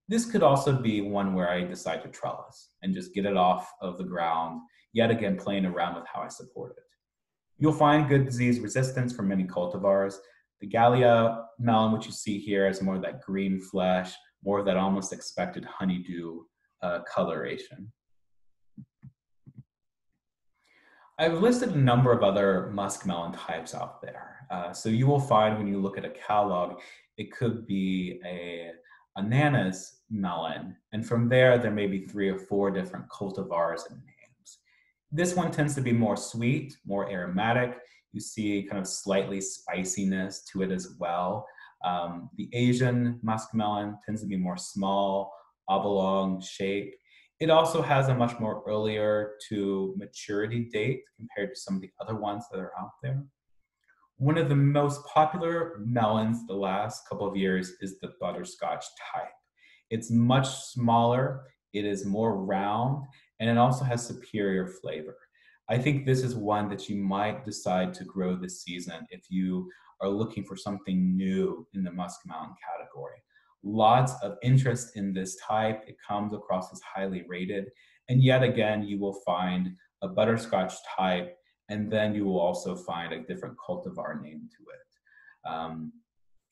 This could also be one where I decide to trellis and just get it off of the ground, yet again playing around with how I support it. You'll find good disease resistance for many cultivars. The Gallia melon, which you see here, is more of that green flesh, more of that almost expected honeydew uh, coloration. I've listed a number of other muskmelon types out there. Uh, so you will find when you look at a catalog, it could be a ananas melon, and from there there may be three or four different cultivars and names. This one tends to be more sweet, more aromatic. You see kind of slightly spiciness to it as well. Um, the Asian muskmelon tends to be more small, oblong shape. It also has a much more earlier to maturity date compared to some of the other ones that are out there. One of the most popular melons the last couple of years is the butterscotch type. It's much smaller. It is more round, and it also has superior flavor. I think this is one that you might decide to grow this season if you are looking for something new in the Musk Mountain category. Lots of interest in this type. It comes across as highly rated. And yet again, you will find a butterscotch type, and then you will also find a different cultivar name to it. Um,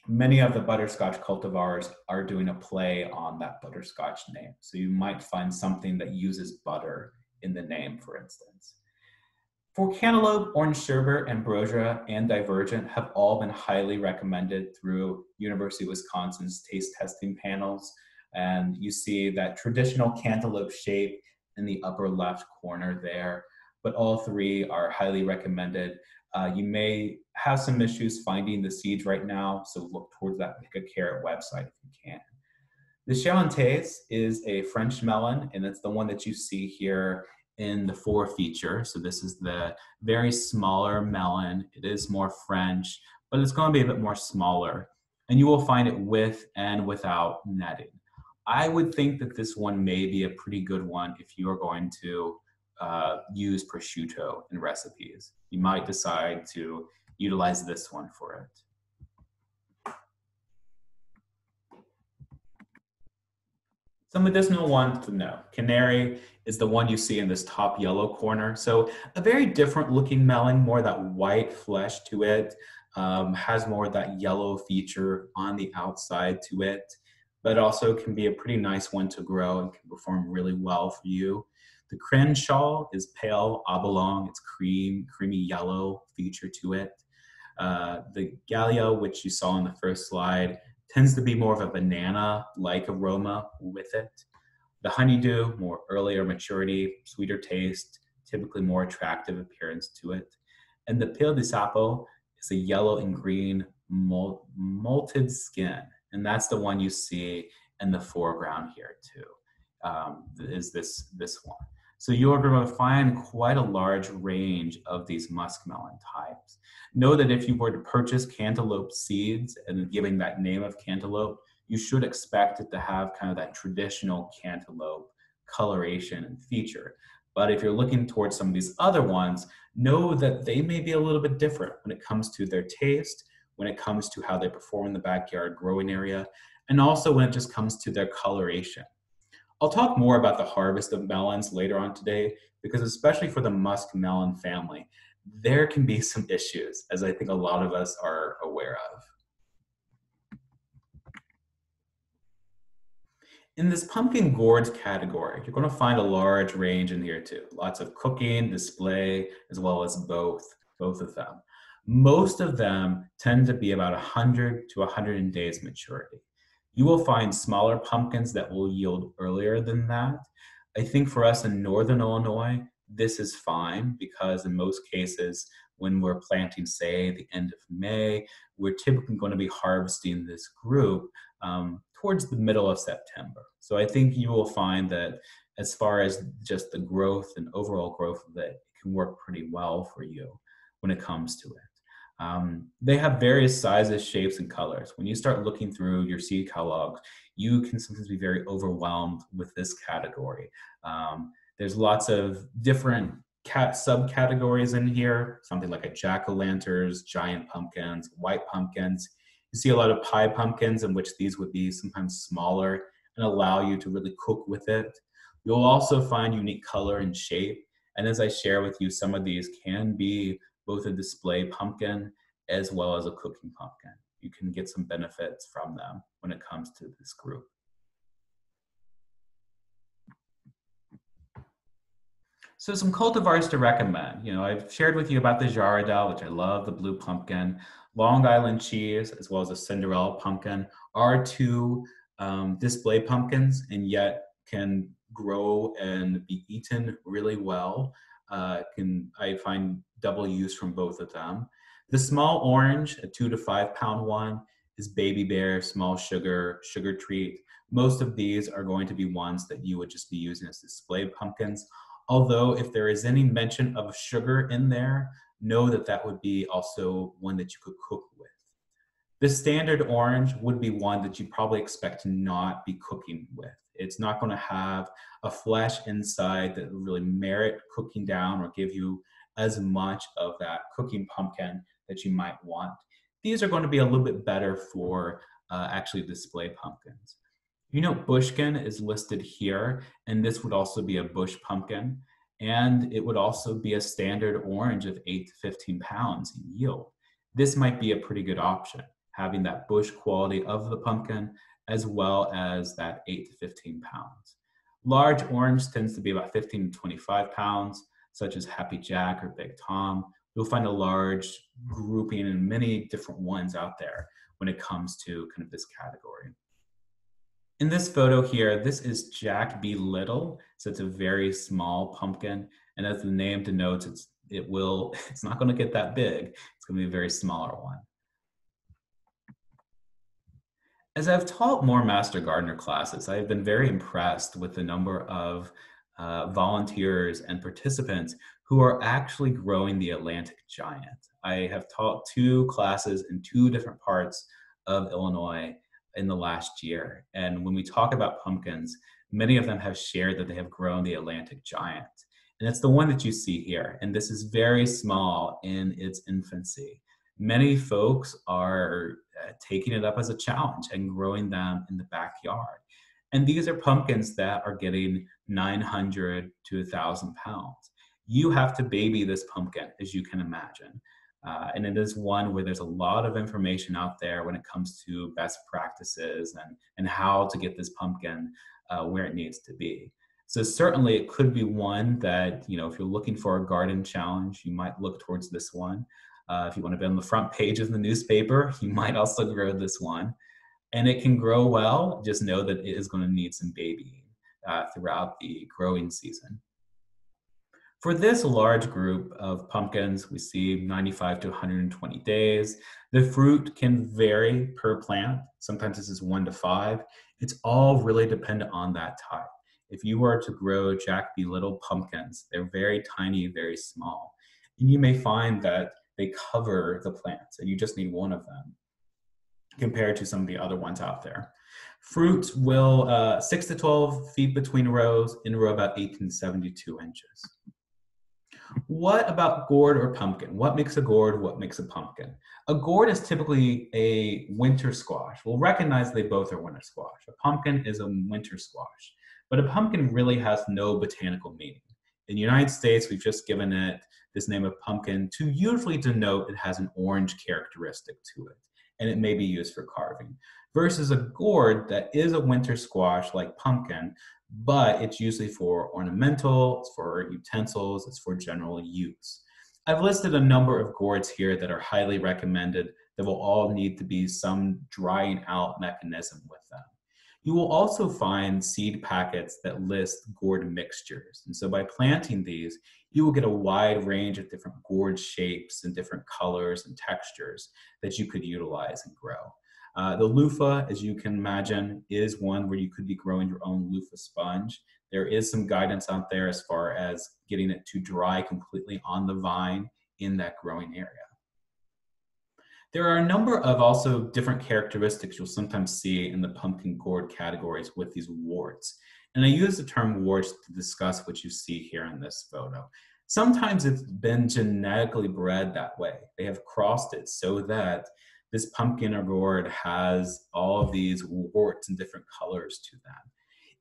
many of the butterscotch cultivars are doing a play on that butterscotch name. So you might find something that uses butter in the name, for instance. For cantaloupe, orange sherbet, ambrosia, and divergent have all been highly recommended through University of Wisconsin's taste testing panels. And you see that traditional cantaloupe shape in the upper left corner there, but all three are highly recommended. Uh, you may have some issues finding the seeds right now, so look towards that Pick a Carrot website if you can. The Charentais is a French melon, and it's the one that you see here in the four feature. So this is the very smaller melon. It is more French, but it's going to be a bit more smaller, and you will find it with and without netting. I would think that this one may be a pretty good one if you are going to uh, use prosciutto in recipes. You might decide to utilize this one for it. Some additional ones to know. Canary is the one you see in this top yellow corner. So a very different looking melon, more that white flesh to it, um, has more of that yellow feature on the outside to it, but also can be a pretty nice one to grow and can perform really well for you. The Crenshaw is pale oblong. It's cream, creamy yellow feature to it. Uh, the Gallia, which you saw in the first slide, tends to be more of a banana-like aroma with it. The honeydew, more earlier maturity, sweeter taste, typically more attractive appearance to it. And the peel de sapo is a yellow and green molt molted skin. And that's the one you see in the foreground here too, um, is this, this one. So you're going to find quite a large range of these muskmelon types. Know that if you were to purchase cantaloupe seeds and giving that name of cantaloupe, you should expect it to have kind of that traditional cantaloupe coloration and feature. But if you're looking towards some of these other ones, know that they may be a little bit different when it comes to their taste, when it comes to how they perform in the backyard growing area, and also when it just comes to their coloration. I'll talk more about the harvest of melons later on today, because especially for the musk melon family, there can be some issues, as I think a lot of us are aware of. In this pumpkin gourds category, you're going to find a large range in here too. Lots of cooking, display, as well as both, both of them. Most of them tend to be about one hundred to one hundred days maturity. You will find smaller pumpkins that will yield earlier than that. I think for us in Northern Illinois, this is fine, because in most cases, when we're planting, say, the end of May, we're typically going to be harvesting this group um, towards the middle of September. So I think you will find that as far as just the growth and overall growth of it, it can work pretty well for you when it comes to it. Um, they have various sizes, shapes, and colors. When you start looking through your seed catalogs, you can sometimes be very overwhelmed with this category. Um, there's lots of different cat subcategories in here, something like a jack-o'-lanterns, giant pumpkins, white pumpkins. You see a lot of pie pumpkins, in which these would be sometimes smaller and allow you to really cook with it. You'll also find unique color and shape. And as I share with you, some of these can be both a display pumpkin as well as a cooking pumpkin. You can get some benefits from them when it comes to this group. So some cultivars to recommend. You know, I've shared with you about the Jarrahdale, which I love, the blue pumpkin. Long Island cheese, as well as a Cinderella pumpkin, are two um, display pumpkins, and yet can grow and be eaten really well. Uh, can I find double use from both of them. The small orange, a two to five pound one, is baby bear, small sugar, sugar treat. Most of these are going to be ones that you would just be using as display pumpkins. Although if there is any mention of sugar in there, know that that would be also one that you could cook with. The standard orange would be one that you probably expect to not be cooking with. It's not going to have a flesh inside that will really merit cooking down or give you as much of that cooking pumpkin that you might want. These are going to be a little bit better for uh, actually display pumpkins. You know, bushkin is listed here, and this would also be a bush pumpkin, and it would also be a standard orange of eight to fifteen pounds in yield. This might be a pretty good option, having that bush quality of the pumpkin as well as that eight to fifteen pounds. Large orange tends to be about fifteen to twenty-five pounds, such as Happy Jack or Big Tom. You'll find a large grouping and many different ones out there when it comes to kind of this category. In this photo here, this is Jack B. Little, so it's a very small pumpkin, and as the name denotes, it's, it will, it's not going to get that big. It's going to be a very smaller one. As I've taught more Master Gardener classes, I have been very impressed with the number of uh, volunteers and participants who are actually growing the Atlantic Giant. I have taught two classes in two different parts of Illinois in the last year. And when we talk about pumpkins, many of them have shared that they have grown the Atlantic Giant. And it's the one that you see here. And this is very small in its infancy. Many folks are uh, taking it up as a challenge and growing them in the backyard. And these are pumpkins that are getting nine hundred to one thousand pounds. You have to baby this pumpkin, as you can imagine. Uh, and it is one where there's a lot of information out there when it comes to best practices and, and how to get this pumpkin uh, where it needs to be. So certainly it could be one that, you know, if you're looking for a garden challenge, you might look towards this one. Uh, if you want to be on the front page of the newspaper, you might also grow this one. And it can grow well, just know that it is going to need some babying uh, throughout the growing season. For this large group of pumpkins, we see ninety-five to one hundred twenty days. The fruit can vary per plant. Sometimes this is one to five. It's all really dependent on that type. If you were to grow Jack B. Little pumpkins, they're very tiny, very small. And you may find that they cover the plants, and you just need one of them compared to some of the other ones out there. Fruits will uh, six to twelve feet between rows, in a row about eighteen to seventy-two inches. What about gourd or pumpkin? What makes a gourd? What makes a pumpkin? A gourd is typically a winter squash. We'll recognize they both are winter squash. A pumpkin is a winter squash, but a pumpkin really has no botanical meaning. In the United States, we've just given it this name of pumpkin to usually denote it has an orange characteristic to it, and it may be used for carving, versus a gourd that is a winter squash like pumpkin, but it's usually for ornamental, it's for utensils, it's for general use. I've listed a number of gourds here that are highly recommended that will all need to be some drying out mechanism with them. You will also find seed packets that list gourd mixtures. And so by planting these, you will get a wide range of different gourd shapes and different colors and textures that you could utilize and grow. Uh, the loofah, as you can imagine, is one where you could be growing your own loofah sponge. There is some guidance out there as far as getting it to dry completely on the vine in that growing area. There are a number of also different characteristics you'll sometimes see in the pumpkin gourd categories with these warts. And I use the term warts to discuss what you see here in this photo. Sometimes it's been genetically bred that way. They have crossed it so that this pumpkin or gourd has all of these warts and different colors to them.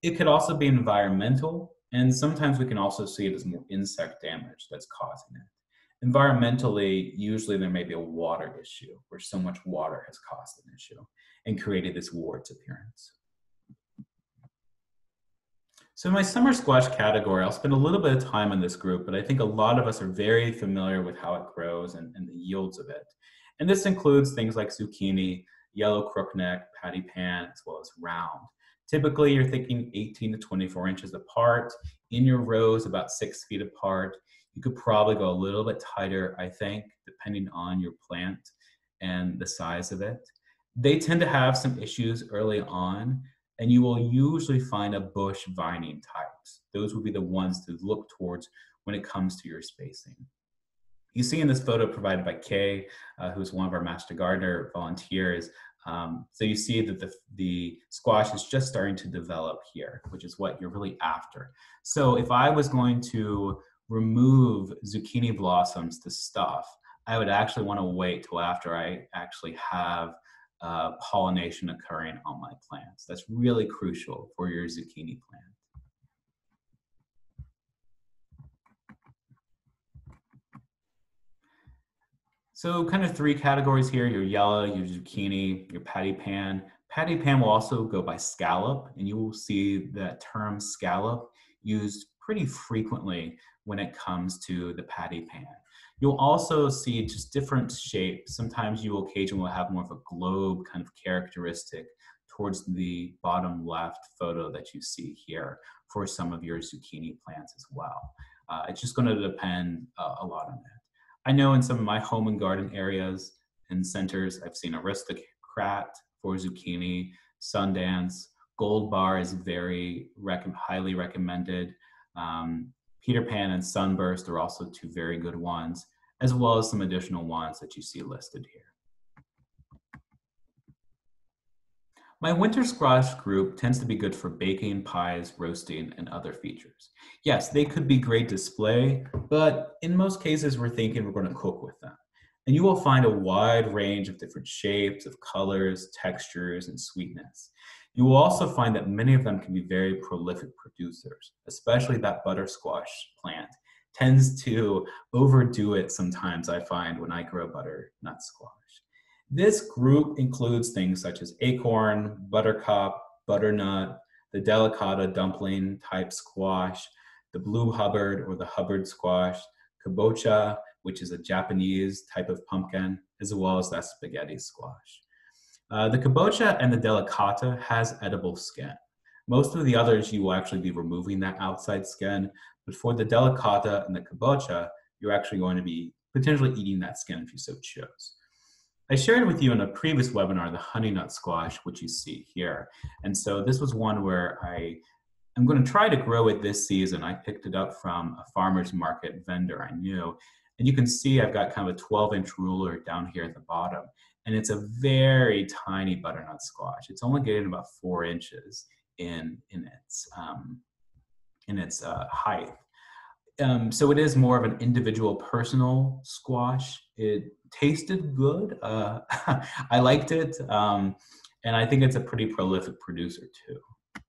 It could also be environmental, and sometimes we can also see it as more insect damage that's causing it. Environmentally, usually there may be a water issue where so much water has caused an issue and created this warts appearance. So in my summer squash category, I'll spend a little bit of time on this group, but I think a lot of us are very familiar with how it grows and, and the yields of it. And this includes things like zucchini, yellow crookneck, patty pan, as well as round. Typically, you're thinking eighteen to twenty-four inches apart, in your rows about six feet apart. You could probably go a little bit tighter, I think, depending on your plant and the size of it. They tend to have some issues early on, and you will usually find a bush vining types. Those would be the ones to look towards when it comes to your spacing. You see in this photo provided by Kay, uh, who's one of our Master Gardener volunteers. Um, so you see that the, the squash is just starting to develop here, which is what you're really after. So if I was going to remove zucchini blossoms to stuff, I would actually want to wait till after I actually have uh, pollination occurring on my plants. That's really crucial for your zucchini plant. So kind of three categories here, your yellow, your zucchini, your patty pan. Patty pan will also go by scallop, and you will see that term scallop used pretty frequently when it comes to the patty pan. You'll also see just different shapes. Sometimes you occasionally will have more of a globe kind of characteristic towards the bottom left photo that you see here for some of your zucchini plants as well. Uh, it's just gonna depend uh, a lot on that. I know in some of my home and garden areas and centers, I've seen aristocrat for zucchini, Sundance, Gold Bar is very rec highly recommended. Um, Peter Pan and Sunburst are also two very good ones, as well as some additional ones that you see listed here. My winter squash group tends to be good for baking, pies, roasting, and other features. Yes, they could be great display, but in most cases, we're thinking we're going to cook with them. And you will find a wide range of different shapes, of colors, textures, and sweetness. You will also find that many of them can be very prolific producers, especially that buttersquash plant tends to overdo it sometimes, I find, when I grow butternut squash. This group includes things such as acorn, buttercup, butternut, the delicata dumpling type squash, the Blue Hubbard or the Hubbard squash, kabocha, which is a Japanese type of pumpkin, as well as that spaghetti squash. Uh, the kabocha and the delicata has edible skin. Most of the others, you will actually be removing that outside skin, but for the delicata and the kabocha, you're actually going to be potentially eating that skin if you so choose. I shared with you in a previous webinar the honey nut squash, which you see here. And so this was one where I I'm going to try to grow it this season. I picked it up from a farmer's market vendor I knew. And you can see I've got kind of a twelve inch ruler down here at the bottom. And it's a very tiny butternut squash. It's only getting about four inches in, in its, um, in its uh, height. Um, so it is more of an individual personal squash. It tasted good. Uh, I liked it. Um, and I think it's a pretty prolific producer too.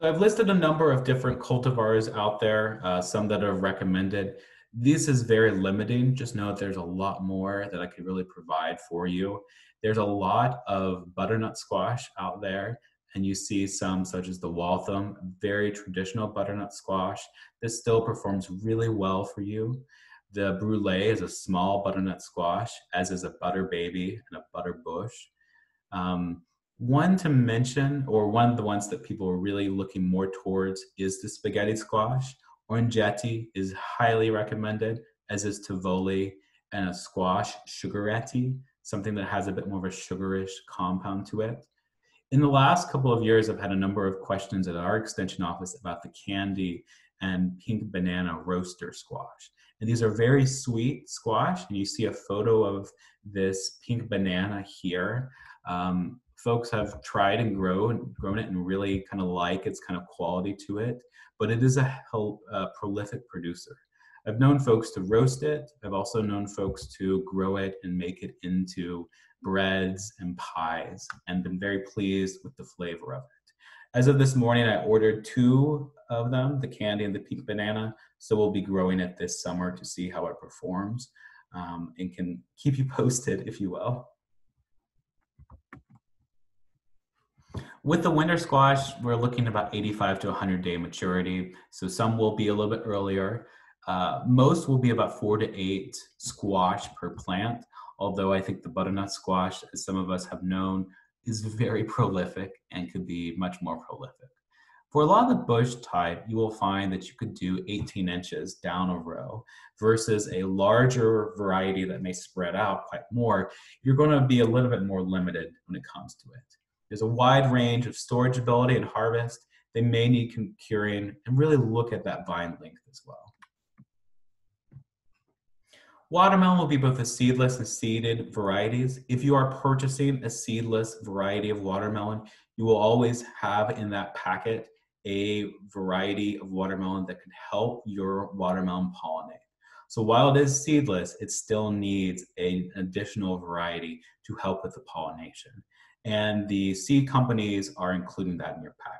I've listed a number of different cultivars out there, uh, some that are recommended. This is very limiting. Just know that there's a lot more that I could really provide for you. There's a lot of butternut squash out there, and you see some such as the Waltham, very traditional butternut squash. This still performs really well for you. The Brulee is a small butternut squash, as is a butter baby and a butter bush. Um, One to mention, or one of the ones that people are really looking more towards, is the spaghetti squash. Orangetti is highly recommended, as is Tivoli, and a squash, sugaretti, something that has a bit more of a sugarish compound to it. In the last couple of years, I've had a number of questions at our extension office about the candy and pink banana roaster squash. And these are very sweet squash, and you see a photo of this pink banana here. Um, Folks have tried and grown, grown it and really kind of like its kind of quality to it, but it is a, a prolific producer. I've known folks to roast it. I've also known folks to grow it and make it into breads and pies, and been very pleased with the flavor of it. As of this morning, I ordered two of them, the candy and the pink banana, so we'll be growing it this summer to see how it performs, um, and can keep you posted, if you will. With the winter squash, we're looking about eighty-five to one hundred day maturity. So some will be a little bit earlier. Uh, most will be about four to eight squash per plant. Although I think the butternut squash, as some of us have known, is very prolific and could be much more prolific. For a lot of the bush type, you will find that you could do eighteen inches down a row versus a larger variety that may spread out quite more. You're going to be a little bit more limited when it comes to it. There's a wide range of storage ability and harvest. They may need curing, and really look at that vine length as well. Watermelon will be both a seedless and seeded varieties. If you are purchasing a seedless variety of watermelon, you will always have in that packet a variety of watermelon that could help your watermelon pollinate. So while it is seedless, it still needs an additional variety to help with the pollination. And the seed companies are including that in your packet.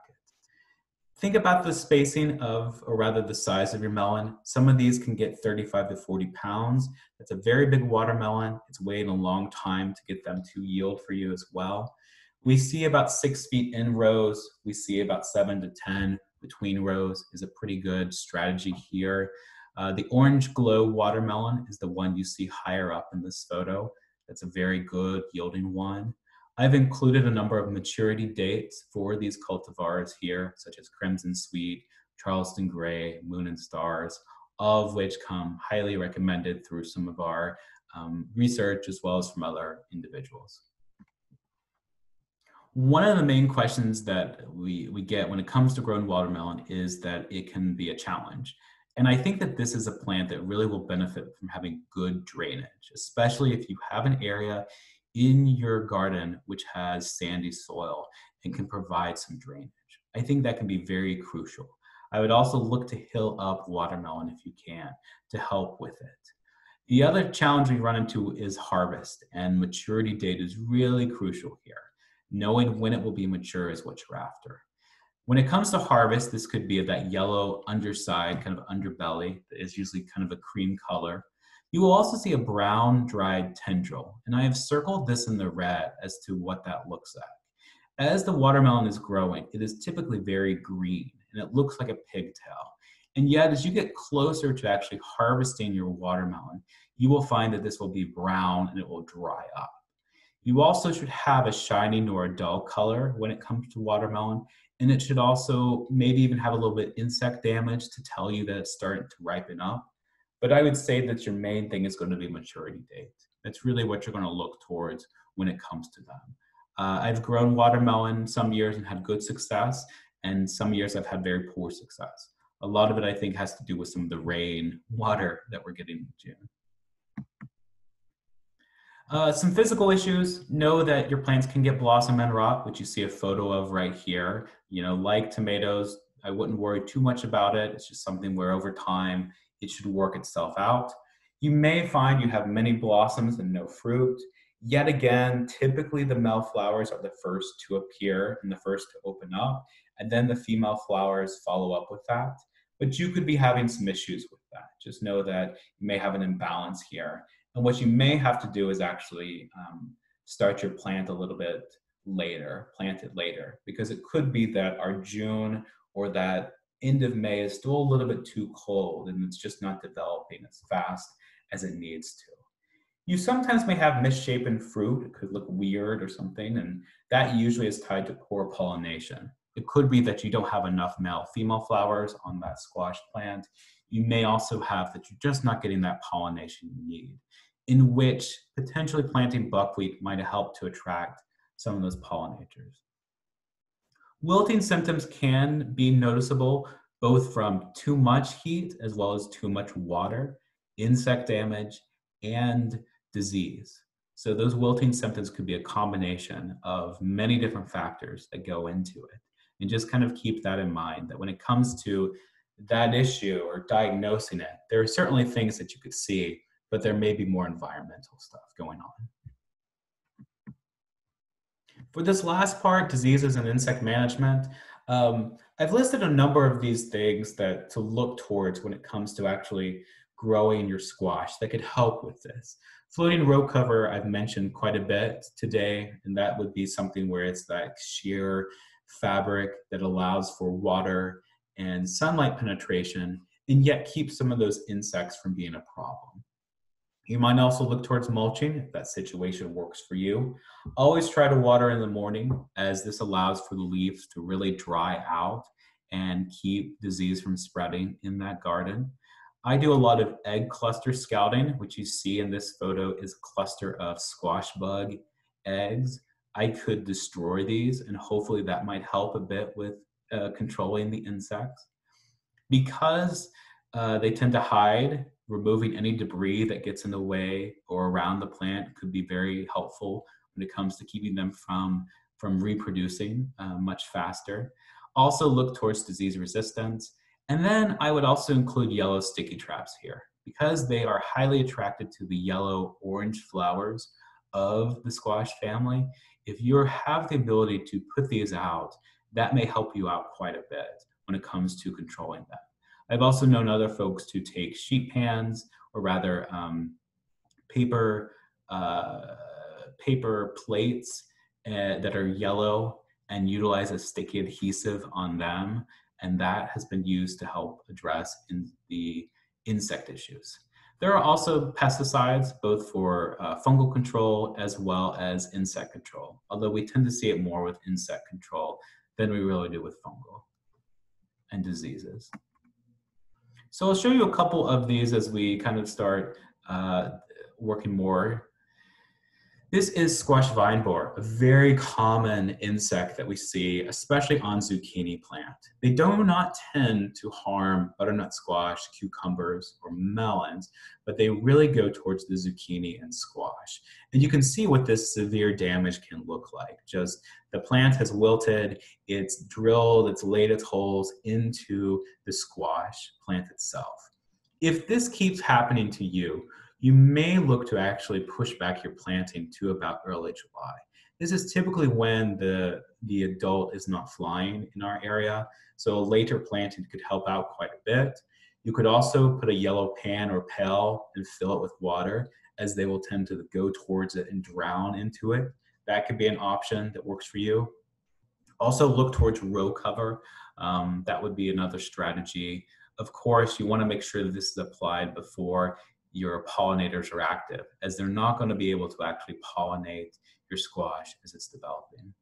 Think about the spacing of, or rather the size of your melon. Some of these can get thirty-five to forty pounds. That's a very big watermelon. It's weighed a long time to get them to yield for you as well. We see about six feet in rows. We see about seven to ten between rows is a pretty good strategy here. Uh, the orange glow watermelon is the one you see higher up in this photo. That's a very good yielding one. I've included a number of maturity dates for these cultivars here, such as Crimson Sweet, Charleston Gray, Moon and Stars, all of which come highly recommended through some of our um, research as well as from other individuals. One of the main questions that we, we get when it comes to grown watermelon is that it can be a challenge. And I think that this is a plant that really will benefit from having good drainage, especially if you have an area in your garden which has sandy soil and can provide some drainage. I think that can be very crucial. I would also look to hill up watermelon if you can to help with it. The other challenge we run into is harvest, and maturity date is really crucial here. Knowing when it will be mature is what you're after. When it comes to harvest, this could be of that yellow underside, kind of underbelly that is usually kind of a cream color. You will also see a brown dried tendril, and I have circled this in the red as to what that looks like. As the watermelon is growing, it is typically very green, and it looks like a pigtail. And yet, as you get closer to actually harvesting your watermelon, you will find that this will be brown and it will dry up. You also should have a shining or a dull color when it comes to watermelon, and it should also maybe even have a little bit insect damage to tell you that it's starting to ripen up. But I would say that your main thing is going to be maturity date. That's really what you're going to look towards when it comes to them. Uh, I've grown watermelon some years and had good success, and some years I've had very poor success. A lot of it, I think, has to do with some of the rain, water that we're getting in June. Uh, some physical issues. Know that your plants can get blossom end rot, which you see a photo of right here. You know, like tomatoes, I wouldn't worry too much about it. It's just something where over time, it should work itself out. You may find you have many blossoms and no fruit. Yet again, typically the male flowers are the first to appear and the first to open up, and then the female flowers follow up with that. But you could be having some issues with that. Just know that you may have an imbalance here. And what you may have to do is actually um, start your plant a little bit later, plant it later, because it could be that our June or that end of May is still a little bit too cold and it's just not developing as fast as it needs to. You sometimes may have misshapen fruit. It could look weird or something, and that usually is tied to poor pollination. It could be that you don't have enough male-female flowers on that squash plant. You may also have that you're just not getting that pollination you need, in which potentially planting buckwheat might help to attract some of those pollinators. Wilting symptoms can be noticeable both from too much heat as well as too much water, insect damage, and disease. So those wilting symptoms could be a combination of many different factors that go into it. And just kind of keep that in mind, that when it comes to that issue or diagnosing it, there are certainly things that you could see, but there may be more environmental stuff going on. For this last part, diseases and insect management, um, I've listed a number of these things that to look towards when it comes to actually growing your squash that could help with this. Floating row cover, I've mentioned quite a bit today, and that would be something where it's that sheer fabric that allows for water and sunlight penetration, and yet keeps some of those insects from being a problem. You might also look towards mulching if that situation works for you. Always try to water in the morning, as this allows for the leaves to really dry out and keep disease from spreading in that garden. I do a lot of egg cluster scouting, which you see in this photo is a cluster of squash bug eggs. I could destroy these, and hopefully that might help a bit with uh, controlling the insects. Because uh, they tend to hide, removing any debris that gets in the way or around the plant could be very helpful when it comes to keeping them from, from reproducing uh, much faster. Also look towards disease resistance. And then I would also include yellow sticky traps here. Because they are highly attracted to the yellow orange flowers of the squash family, if you have the ability to put these out, that may help you out quite a bit when it comes to controlling them. I've also known other folks to take sheet pans, or rather um, paper, uh, paper plates uh, that are yellow, and utilize a sticky adhesive on them, and that has been used to help address in the insect issues. There are also pesticides, both for uh, fungal control as well as insect control, although we tend to see it more with insect control than we really do with fungal and diseases. So I'll show you a couple of these as we kind of start uh, working more. This is squash vine borer, a very common insect that we see, especially on zucchini plant. They do not tend to harm butternut squash, cucumbers, or melons, but they really go towards the zucchini and squash. And you can see what this severe damage can look like. Just the plant has wilted, it's drilled, it's laid its holes into the squash plant itself. If this keeps happening to you, you may look to actually push back your planting to about early July. This is typically when the, the adult is not flying in our area, so a later planting could help out quite a bit. You could also put a yellow pan or pail and fill it with water, as they will tend to go towards it and drown into it. That could be an option that works for you. Also look towards row cover. Um, that would be another strategy. Of course, you wanna make sure that this is applied before your pollinators are active, as they're not going to be able to actually pollinate your squash as it's developing.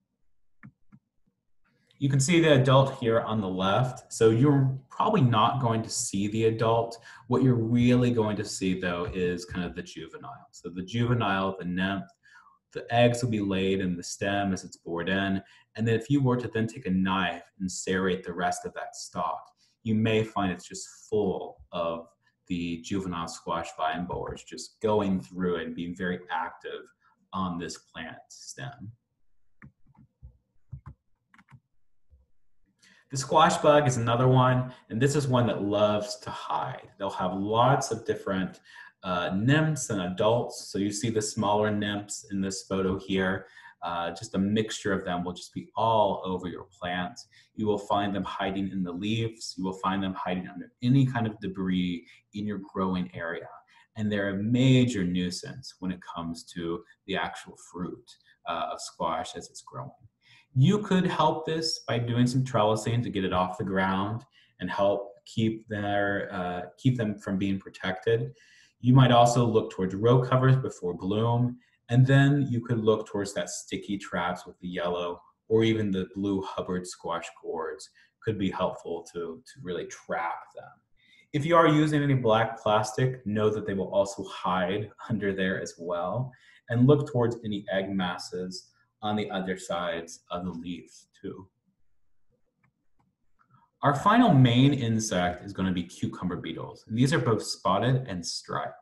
You can see the adult here on the left, so you're probably not going to see the adult. What you're really going to see, though, is kind of the juvenile. So the juvenile, the nymph, the eggs will be laid in the stem as it's bored in, and then if you were to then take a knife and serrate the rest of that stalk, you may find it's just full of the juvenile squash vine borers just going through and being very active on this plant stem. The squash bug is another one, and this is one that loves to hide. They'll have lots of different uh, nymphs and adults. So you see the smaller nymphs in this photo here. Uh, just a mixture of them will just be all over your plant. You will find them hiding in the leaves. You will find them hiding under any kind of debris in your growing area. And they're a major nuisance when it comes to the actual fruit uh, of squash as it's growing. You could help this by doing some trellising to get it off the ground and help keep, their, uh, keep them from being protected. You might also look towards row covers before bloom. And then you could look towards that sticky traps with the yellow, or even the blue Hubbard squash gourds could be helpful to, to really trap them. If you are using any black plastic, know that they will also hide under there as well, and look towards any egg masses on the other sides of the leaves too. Our final main insect is going to be cucumber beetles. And these are both spotted and striped.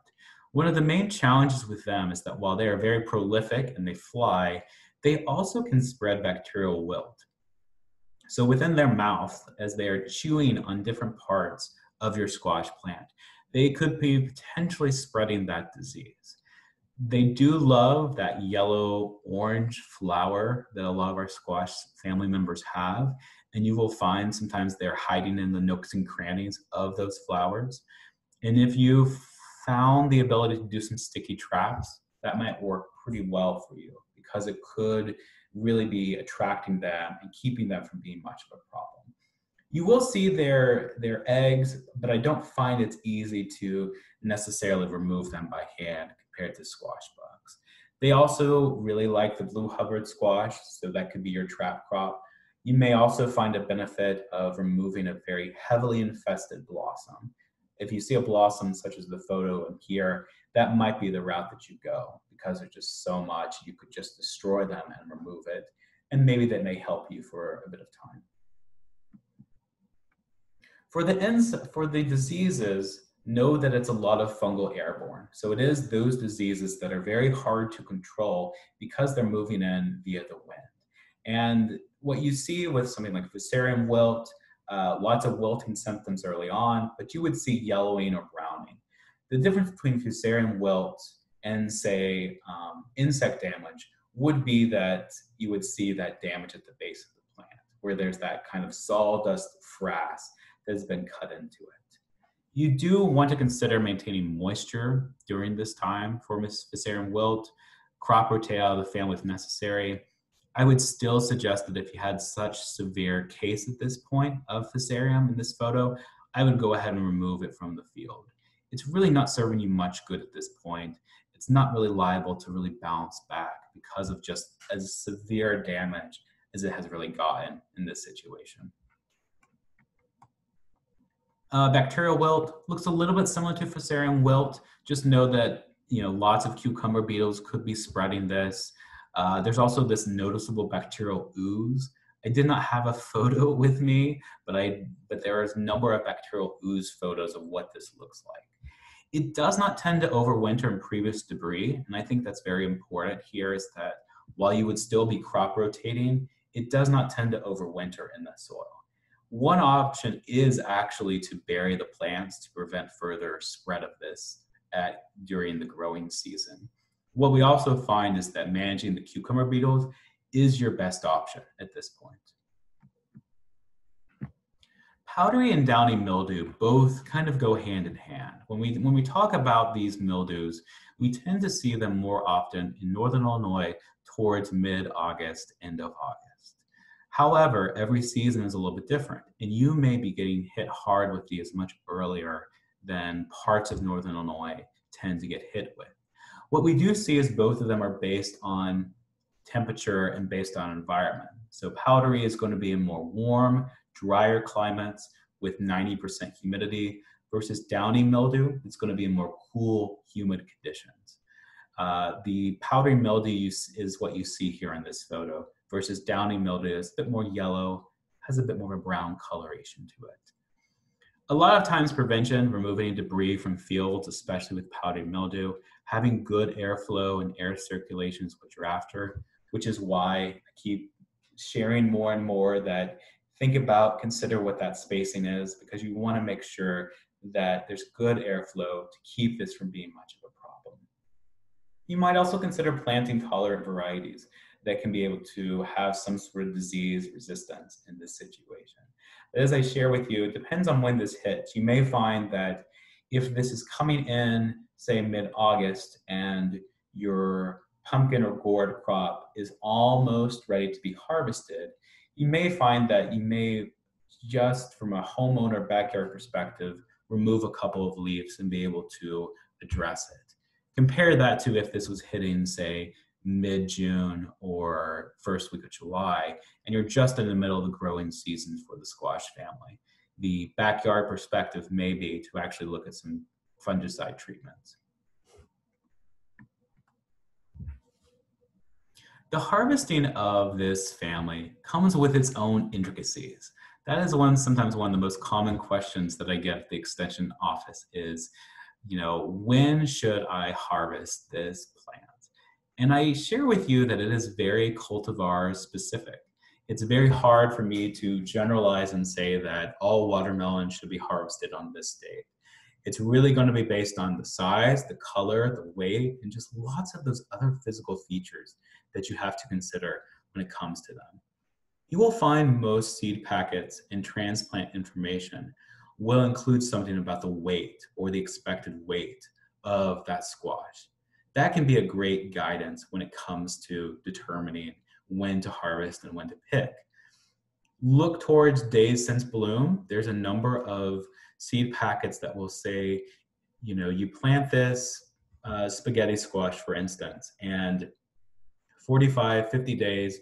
One of the main challenges with them is that while they are very prolific and they fly, they also can spread bacterial wilt. So within their mouth, as they are chewing on different parts of your squash plant, they could be potentially spreading that disease. They do love that yellow-orange flower that a lot of our squash family members have, and you will find sometimes they're hiding in the nooks and crannies of those flowers. And if you found the ability to do some sticky traps, that might work pretty well for you, because it could really be attracting them and keeping them from being much of a problem. You will see their, their eggs, but I don't find it's easy to necessarily remove them by hand compared to squash bugs. They also really like the blue Hubbard squash, so that could be your trap crop. You may also find a benefit of removing a very heavily infested blossom. If you see a blossom such as the photo here, that might be the route that you go, because there's just so much, you could just destroy them and remove it, and maybe that may help you for a bit of time. For the ends, for the diseases, know that it's a lot of fungal airborne. So it is those diseases that are very hard to control because they're moving in via the wind. And what you see with something like fusarium wilt, uh, lots of wilting symptoms early on, but you would see yellowing or browning. The difference between fusarium wilt and say um, insect damage would be that you would see that damage at the base of the plant, where there's that kind of sawdust frass that's been cut into it. You do want to consider maintaining moisture during this time for fusarium wilt. Crop rotate out of the family if necessary. I would still suggest that if you had such severe case at this point of fusarium in this photo, I would go ahead and remove it from the field. It's really not serving you much good at this point. It's not really liable to really bounce back because of just as severe damage as it has really gotten in this situation. Uh, bacterial wilt looks a little bit similar to fusarium wilt. Just know that, you know, lots of cucumber beetles could be spreading this. Uh, there's also this noticeable bacterial ooze. I did not have a photo with me, but I but there is a number of bacterial ooze photos of what this looks like. It does not tend to overwinter in previous debris, and I think that's very important here, is that while you would still be crop rotating, it does not tend to overwinter in the soil. One option is actually to bury the plants to prevent further spread of this at, during the growing season. What we also find is that managing the cucumber beetles is your best option at this point. Powdery and downy mildew both kind of go hand in hand. When we, when we talk about these mildews, we tend to see them more often in northern Illinois towards mid-August, end of August. However, every season is a little bit different, and you may be getting hit hard with these much earlier than parts of northern Illinois tend to get hit with. What we do see is both of them are based on temperature and based on environment. So powdery is going to be in more warm, drier climates with ninety percent humidity, versus downy mildew, it's going to be in more cool, humid conditions. Uh, the powdery mildew is what you see here in this photo, versus downy mildew is a bit more yellow, has a bit more of a brown coloration to it. A lot of times prevention, removing debris from fields, especially with powdery mildew, having good airflow and air circulation is what you're after, which is why I keep sharing more and more that think about, consider what that spacing is, because you want to make sure that there's good airflow to keep this from being much of a problem. You might also consider planting tolerant varieties that can be able to have some sort of disease resistance in this situation. As I share with you, it depends on when this hits. You may find that if this is coming in, say mid-August, and your pumpkin or gourd crop is almost ready to be harvested, you may find that you may, just from a homeowner backyard perspective, remove a couple of leaves and be able to address it. Compare that to if this was hitting, say, mid-June or first week of July, and you're just in the middle of the growing season for the squash family. The backyard perspective may be to actually look at some fungicide treatments. The harvesting of this family comes with its own intricacies. That is one, sometimes one of the most common questions that I get at the extension office is, you know, when should I harvest this plant? And I share with you that it is very cultivar specific. It's very hard for me to generalize and say that all watermelons should be harvested on this date. It's really going to be based on the size, the color, the weight, and just lots of those other physical features that you have to consider when it comes to them. You will find most seed packets and transplant information will include something about the weight or the expected weight of that squash. That can be a great guidance when it comes to determining when to harvest and when to pick. Look towards days since bloom. There's a number of seed packets that will say, you know, you plant this uh, spaghetti squash, for instance, and forty-five, fifty days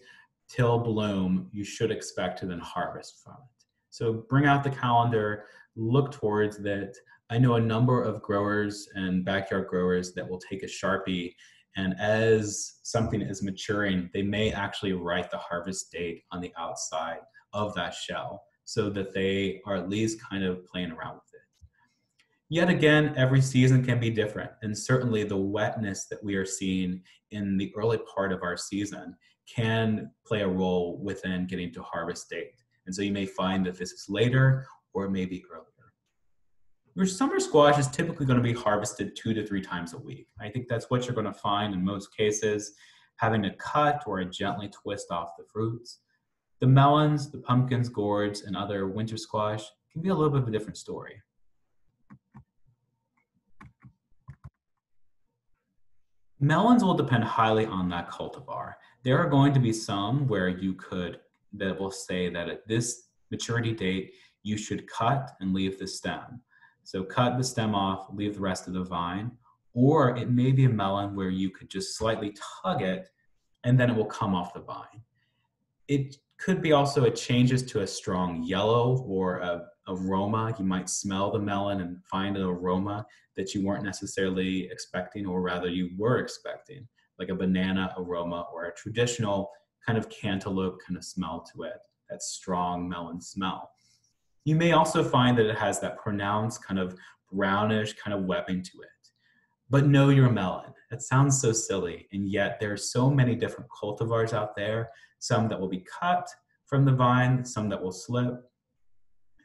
till bloom, you should expect to then harvest from it. So bring out the calendar, look towards that. I know a number of growers and backyard growers that will take a Sharpie, and as something is maturing, they may actually write the harvest date on the outside of that shell so that they are at least kind of playing around with it. Yet again, every season can be different, and certainly the wetness that we are seeing in the early part of our season can play a role within getting to harvest date. And so you may find that this is later or maybe earlier. Your summer squash is typically going to be harvested two to three times a week. I think that's what you're going to find in most cases, having to cut or gently twist off the fruits. The melons, the pumpkins, gourds, and other winter squash can be a little bit of a different story. Melons will depend highly on that cultivar. There are going to be some where you could, that will say that at this maturity date, you should cut and leave the stem. So cut the stem off, leave the rest of the vine, or it may be a melon where you could just slightly tug it and then it will come off the vine. It could be also it changes to a strong yellow or a aroma. You might smell the melon and find an aroma that you weren't necessarily expecting, or rather you were expecting, like a banana aroma or a traditional kind of cantaloupe kind of smell to it, that strong melon smell. You may also find that it has that pronounced kind of brownish kind of webbing to it. But know your melon. That sounds so silly, and yet there are so many different cultivars out there, some that will be cut from the vine, some that will slip,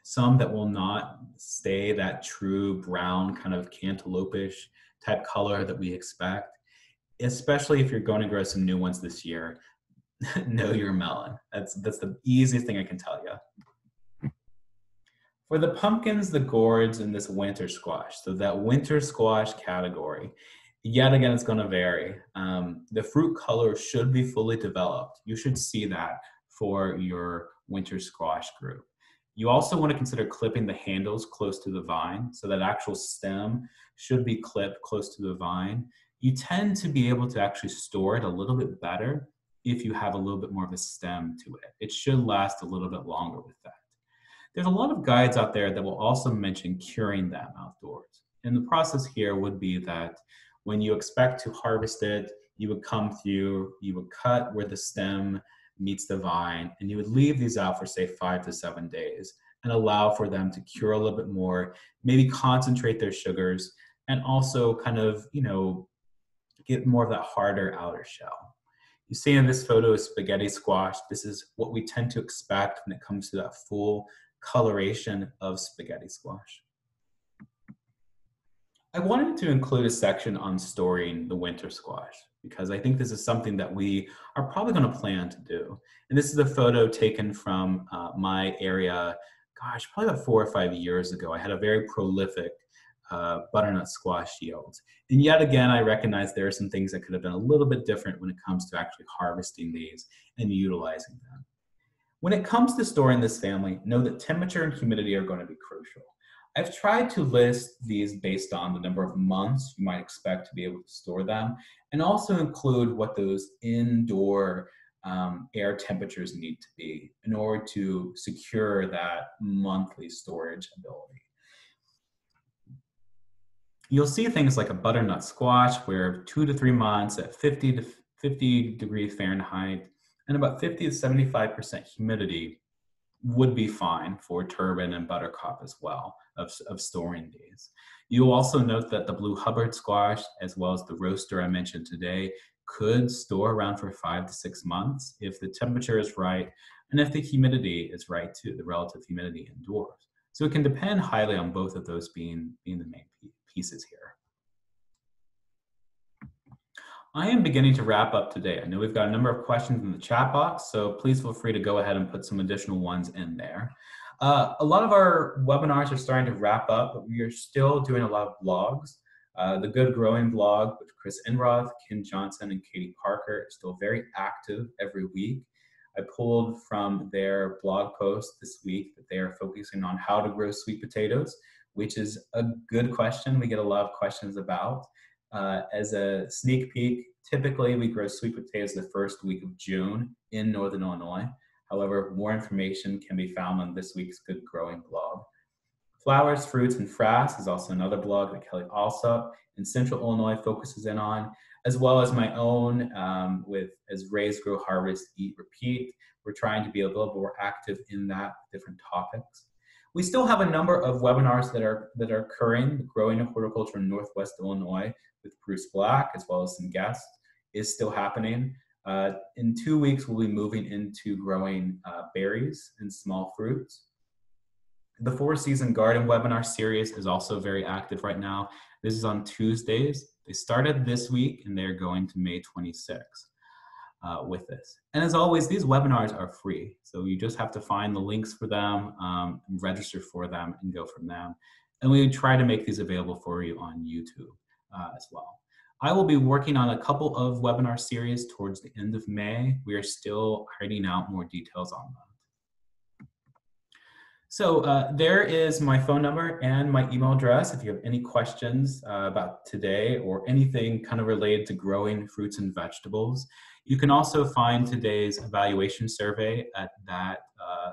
some that will not stay that true brown kind of cantaloupe-ish type color that we expect. Especially if you're going to grow some new ones this year, know your melon. That's, that's the easiest thing I can tell you. For the pumpkins, the gourds, and this winter squash, so that winter squash category, yet again, it's going to vary. Um, the fruit color should be fully developed. You should see that for your winter squash group. You also want to consider clipping the handles close to the vine, so that actual stem should be clipped close to the vine. You tend to be able to actually store it a little bit better if you have a little bit more of a stem to it. It should last a little bit longer with that. There's a lot of guides out there that will also mention curing them outdoors. And the process here would be that when you expect to harvest it, you would come through, you would cut where the stem meets the vine, and you would leave these out for say five to seven days and allow for them to cure a little bit more, maybe concentrate their sugars, and also kind of, you know, get more of that harder outer shell. You see in this photo is spaghetti squash. This is what we tend to expect when it comes to that full coloration of spaghetti squash. I wanted to include a section on storing the winter squash, because I think this is something that we are probably going to plan to do. And this is a photo taken from uh, my area, gosh, probably about four or five years ago. I had a very prolific uh, butternut squash yield. And yet again, I recognize there are some things that could have been a little bit different when it comes to actually harvesting these and utilizing them. When it comes to storing this family, know that temperature and humidity are going to be crucial. I've tried to list these based on the number of months you might expect to be able to store them, and also include what those indoor um, air temperatures need to be in order to secure that monthly storage ability. You'll see things like a butternut squash where two to three months at fifty to fifty degrees Fahrenheit and about fifty to seventy-five percent humidity would be fine for turbot and buttercup as well of, of storing these. You'll also note that the Blue Hubbard squash, as well as the roaster I mentioned today, could store around for five to six months if the temperature is right and if the humidity is right too, the relative humidity indoors. So it can depend highly on both of those being, being the main pieces here. I am beginning to wrap up today. I know we've got a number of questions in the chat box, so please feel free to go ahead and put some additional ones in there. Uh, a lot of our webinars are starting to wrap up, but we are still doing a lot of blogs. Uh, the Good Growing blog with Chris Enroth, Kim Johnson, and Katie Parker is still very active every week. I pulled from their blog post this week that they are focusing on how to grow sweet potatoes, which is a good question. We get a lot of questions about. Uh, as a sneak peek, typically we grow sweet potatoes the first week of June in Northern Illinois. However, more information can be found on this week's Good Growing blog. Flowers, Fruits, and Frass is also another blog that Kelly Alsop in Central Illinois focuses in on. as well as my own um, with as raise, grow, harvest, eat, repeat. We're trying to be a little more active in that, different topics. We still have a number of webinars that are that are occurring. Growing a Horticulture in Northwest Illinois with Bruce Black, as well as some guests, is still happening. Uh, in two weeks, we'll be moving into growing uh, berries and small fruits. The Four Season Garden webinar series is also very active right now. This is on Tuesdays. They started this week and they're going to May twenty-sixth uh, with this. And as always, these webinars are free. So you just have to find the links for them, um, and register for them and go from them. And we try to make these available for you on YouTube uh, as well. I will be working on a couple of webinar series towards the end of May. We are still ironing out more details on them. So uh, there is my phone number and my email address if you have any questions uh, about today or anything kind of related to growing fruits and vegetables. You can also find today's evaluation survey at that uh,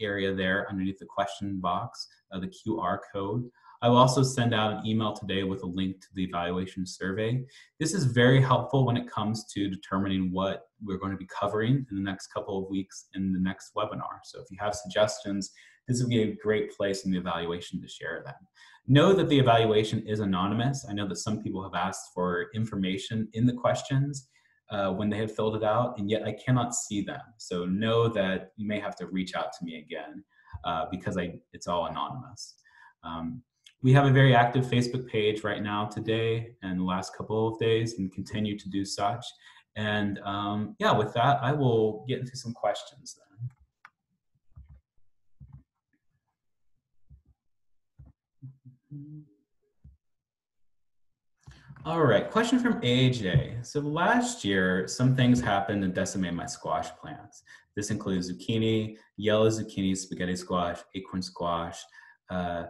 area there underneath the question box, uh, the Q R code. I will also send out an email today with a link to the evaluation survey. This is very helpful when it comes to determining what we're going to be covering in the next couple of weeks in the next webinar. So if you have suggestions, this would be a great place in the evaluation to share them. Know that the evaluation is anonymous. I know that some people have asked for information in the questions uh, when they have filled it out, and yet I cannot see them. So know that you may have to reach out to me again uh, because I, it's all anonymous. Um, We have a very active Facebook page right now today and the last couple of days, and continue to do such. And um, yeah, with that, I will get into some questions then. All right, question from A J. So last year, some things happened and decimated my squash plants. This includes zucchini, yellow zucchini, spaghetti squash, acorn squash, uh,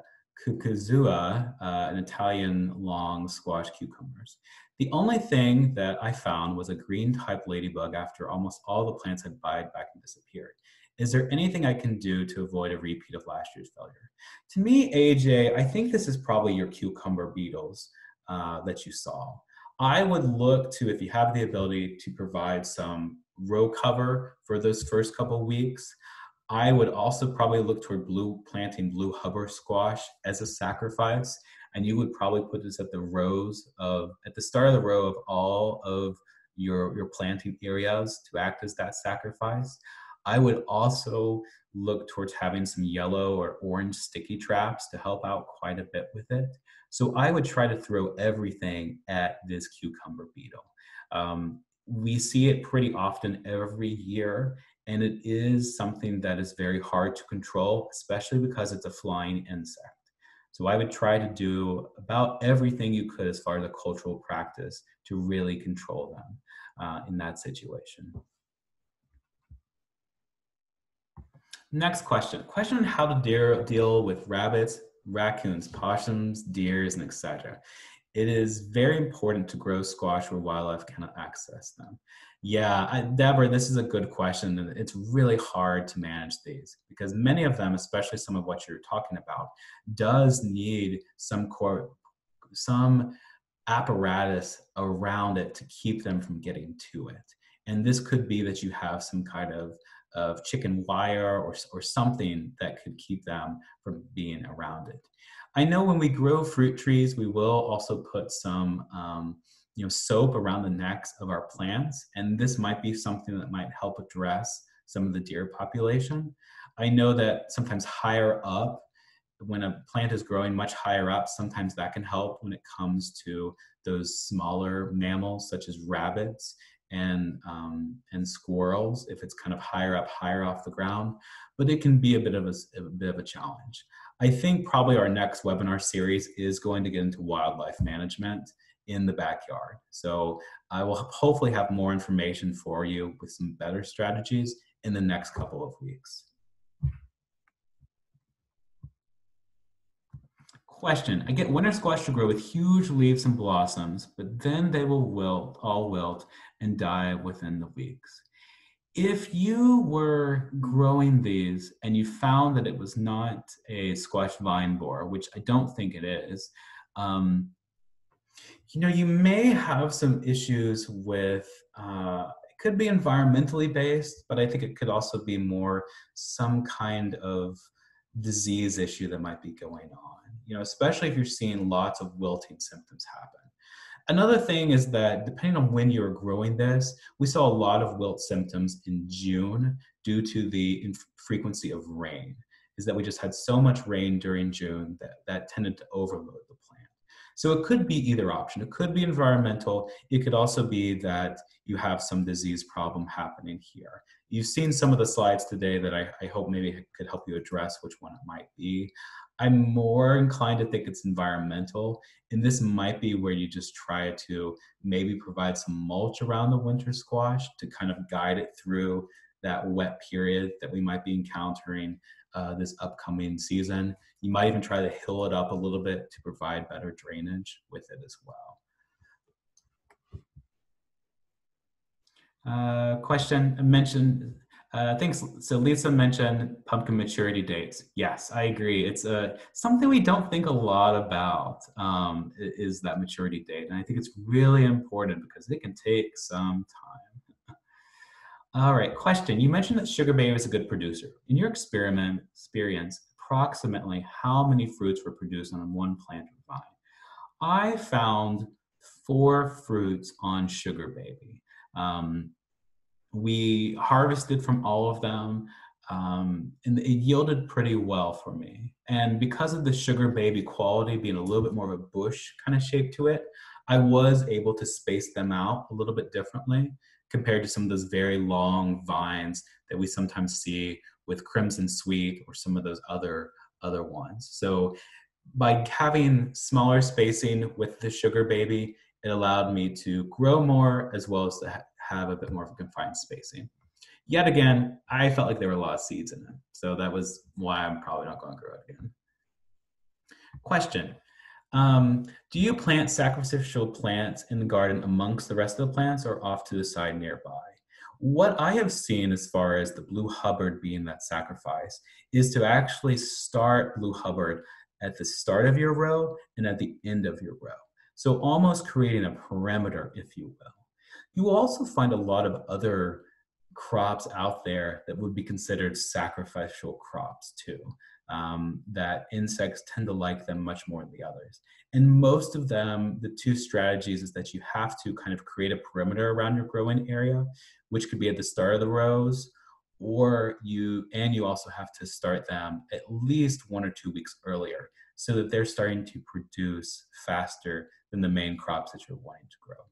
Cucuzua, uh, an Italian long squash cucumbers. The only thing that I found was a green type ladybug after almost all the plants had died back and disappeared. Is there anything I can do to avoid a repeat of last year's failure? To me, A J, I think this is probably your cucumber beetles uh, that you saw. I would look to, if you have the ability, to provide some row cover for those first couple weeks. I would also probably look toward blue planting Blue Hubbard squash as a sacrifice, and you would probably put this at the rows of at the start of the row of all of your your planting areas to act as that sacrifice. I would also look towards having some yellow or orange sticky traps to help out quite a bit with it. So I would try to throw everything at this cucumber beetle. Um, we see it pretty often every year. And it is something that is very hard to control, especially because it's a flying insect. So I would try to do about everything you could as far as a cultural practice to really control them uh, in that situation. Next question. Question on how to de- deal with rabbits, raccoons, possums, deers, and et cetera. It is very important to grow squash where wildlife cannot access them. Yeah, I, Deborah, this is a good question. And it's really hard to manage these because many of them, especially some of what you're talking about, does need some core, some apparatus around it to keep them from getting to it. And this could be that you have some kind of, of chicken wire or, or something that could keep them from being around it. I know when we grow fruit trees, we will also put some um, you know, soap around the necks of our plants, and this might be something that might help address some of the deer population. I know that sometimes higher up, when a plant is growing much higher up, sometimes that can help when it comes to those smaller mammals such as rabbits and um, and squirrels, if it's kind of higher up, higher off the ground, but it can be a bit of a, a bit of a challenge. I think probably our next webinar series is going to get into wildlife management in the backyard. So I will hopefully have more information for you with some better strategies in the next couple of weeks. Question, I get winter squash to grow with huge leaves and blossoms, but then they will wilt, all wilt and die within the weeks. If you were growing these and you found that it was not a squash vine borer, which I don't think it is, um, You know, you may have some issues with, uh, it could be environmentally based, but I think it could also be more some kind of disease issue that might be going on, you know, especially if you're seeing lots of wilting symptoms happen. Another thing is that depending on when you're growing this, we saw a lot of wilt symptoms in June due to the inf- frequency of rain, is that we just had so much rain during June that that tended to overload the plant. So it could be either option. It could be environmental. It could also be that you have some disease problem happening here. You've seen some of the slides today that I, I hope maybe could help you address which one it might be. I'm more inclined to think it's environmental, and this might be where you just try to maybe provide some mulch around the winter squash to kind of guide it through that wet period that we might be encountering uh, this upcoming season. You might even try to hill it up a little bit to provide better drainage with it as well. Uh, question, I mentioned, Uh, thanks. So Lisa mentioned pumpkin maturity dates. Yes, I agree. It's uh, something we don't think a lot about um, is that maturity date. And I think it's really important because it can take some time. All right, question. You mentioned that sugar baby is a good producer. In your experiment experience, approximately how many fruits were produced on one plant or vine? I found four fruits on sugar baby. Um, We harvested from all of them, um, and it yielded pretty well for me. And because of the sugar baby quality being a little bit more of a bush kind of shape to it, I was able to space them out a little bit differently compared to some of those very long vines that we sometimes see with Crimson Sweet or some of those other, other ones. So by having smaller spacing with the sugar baby, it allowed me to grow more as well as to have a bit more of a confined spacing. Yet again, I felt like there were a lot of seeds in it. So that was why I'm probably not going to grow it again. Question, um, do you plant sacrificial plants in the garden amongst the rest of the plants or off to the side nearby? What I have seen as far as the Blue Hubbard being that sacrifice is to actually start Blue Hubbard at the start of your row and at the end of your row. So almost creating a perimeter, if you will. You will also find a lot of other crops out there that would be considered sacrificial crops too, um, that insects tend to like them much more than the others. And most of them, the two strategies is that you have to kind of create a perimeter around your growing area, which could be at the start of the rows, or you, and you also have to start them at least one or two weeks earlier so that they're starting to produce faster than the main crops that you're wanting to grow.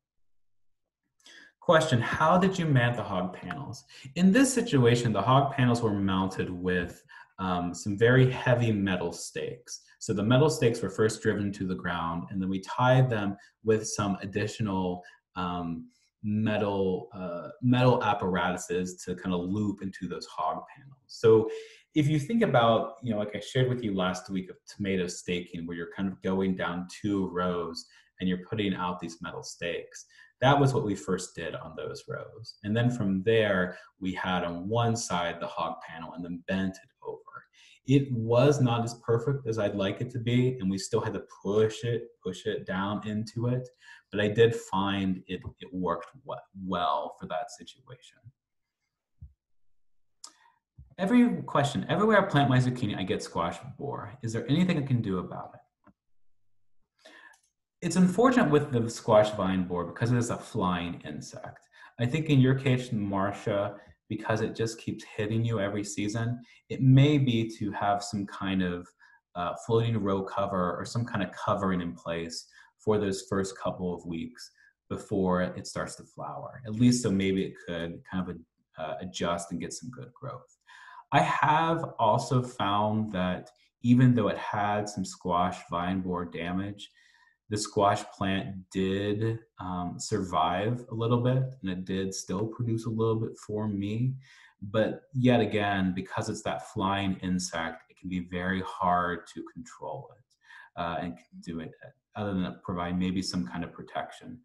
Question, how did you mount the hog panels? In this situation, the hog panels were mounted with um, some very heavy metal stakes. So the metal stakes were first driven to the ground, and then we tied them with some additional um, metal uh, metal apparatuses to kind of loop into those hog panels. So if you think about, you know, like I shared with you last week of tomato staking, where you're kind of going down two rows and you're putting out these metal stakes, that was what we first did on those rows. And then from there, we had on one side the hog panel and then bent it over. It was not as perfect as I'd like it to be, and we still had to push it, push it down into it, but I did find it, it worked well for that situation. Every question, everywhere I plant my zucchini, I get squash borer. Is there anything I can do about it? It's unfortunate with the squash vine borer because it is a flying insect. I think in your case, Marsha, because it just keeps hitting you every season, it may be to have some kind of uh, floating row cover or some kind of covering in place for those first couple of weeks before it starts to flower, at least so maybe it could kind of uh, adjust and get some good growth. I have also found that even though it had some squash vine borer damage, the squash plant did um, survive a little bit, and it did still produce a little bit for me. But yet again, because it's that flying insect, it can be very hard to control it uh, and do it other than provide maybe some kind of protection.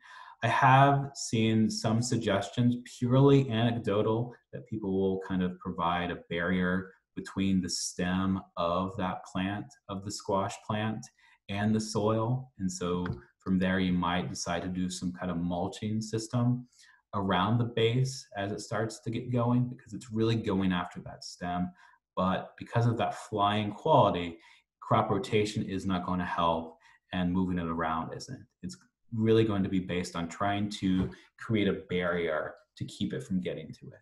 I have seen some suggestions, purely anecdotal, that people will kind of provide a barrier between the stem of that plant, of the squash plant, and the soil. And so From there, you might decide to do some kind of mulching system around the base as it starts to get going, because it's really going after that stem. But because of that flying quality, crop rotation is not going to help, and moving it around isn't. It's really going to be based on trying to create a barrier to keep it from getting to it.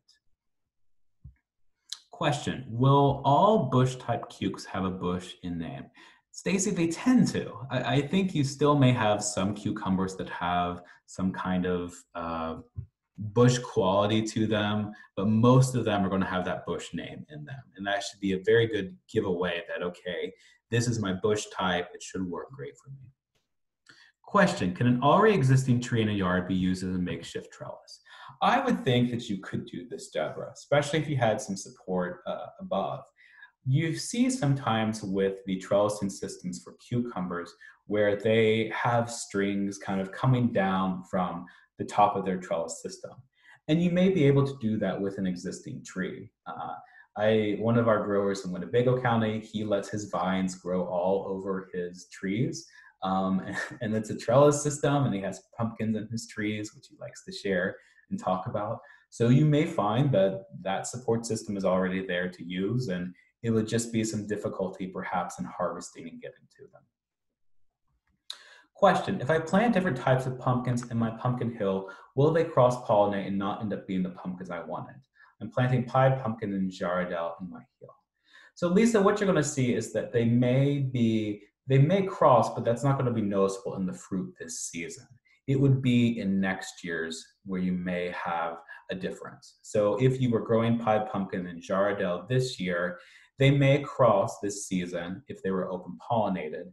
Question, will all bush type cukes have a bush in name? Stacy, they tend to. I, I think you still may have some cucumbers that have some kind of uh, bush quality to them, but most of them are going to have that bush name in them. And that should be a very good giveaway that, okay, this is my bush type, it should work great for me. Question, can an already existing tree in a yard be used as a makeshift trellis? I would think that you could do this, Deborah, especially if you had some support uh, above. You see sometimes with the trellising systems for cucumbers where they have strings kind of coming down from the top of their trellis system. And you may be able to do that with an existing tree. Uh, I, one of our growers in Winnebago County, he lets his vines grow all over his trees. Um, and, and it's a trellis system, and he has pumpkins in his trees, which he likes to share and talk about. So you may find that that support system is already there to use, and it would just be some difficulty perhaps in harvesting and getting to them. Question, if I plant different types of pumpkins in my pumpkin hill, will they cross-pollinate and not end up being the pumpkins I wanted? I'm planting pied pumpkin in Jarrahdale in my hill. So Lisa, what you're gonna see is that they may be, they may cross, but that's not gonna be noticeable in the fruit this season. It would be in next year's where you may have a difference. So if you were growing pied pumpkin in Jarrahdale this year, they may cross this season if they were open pollinated.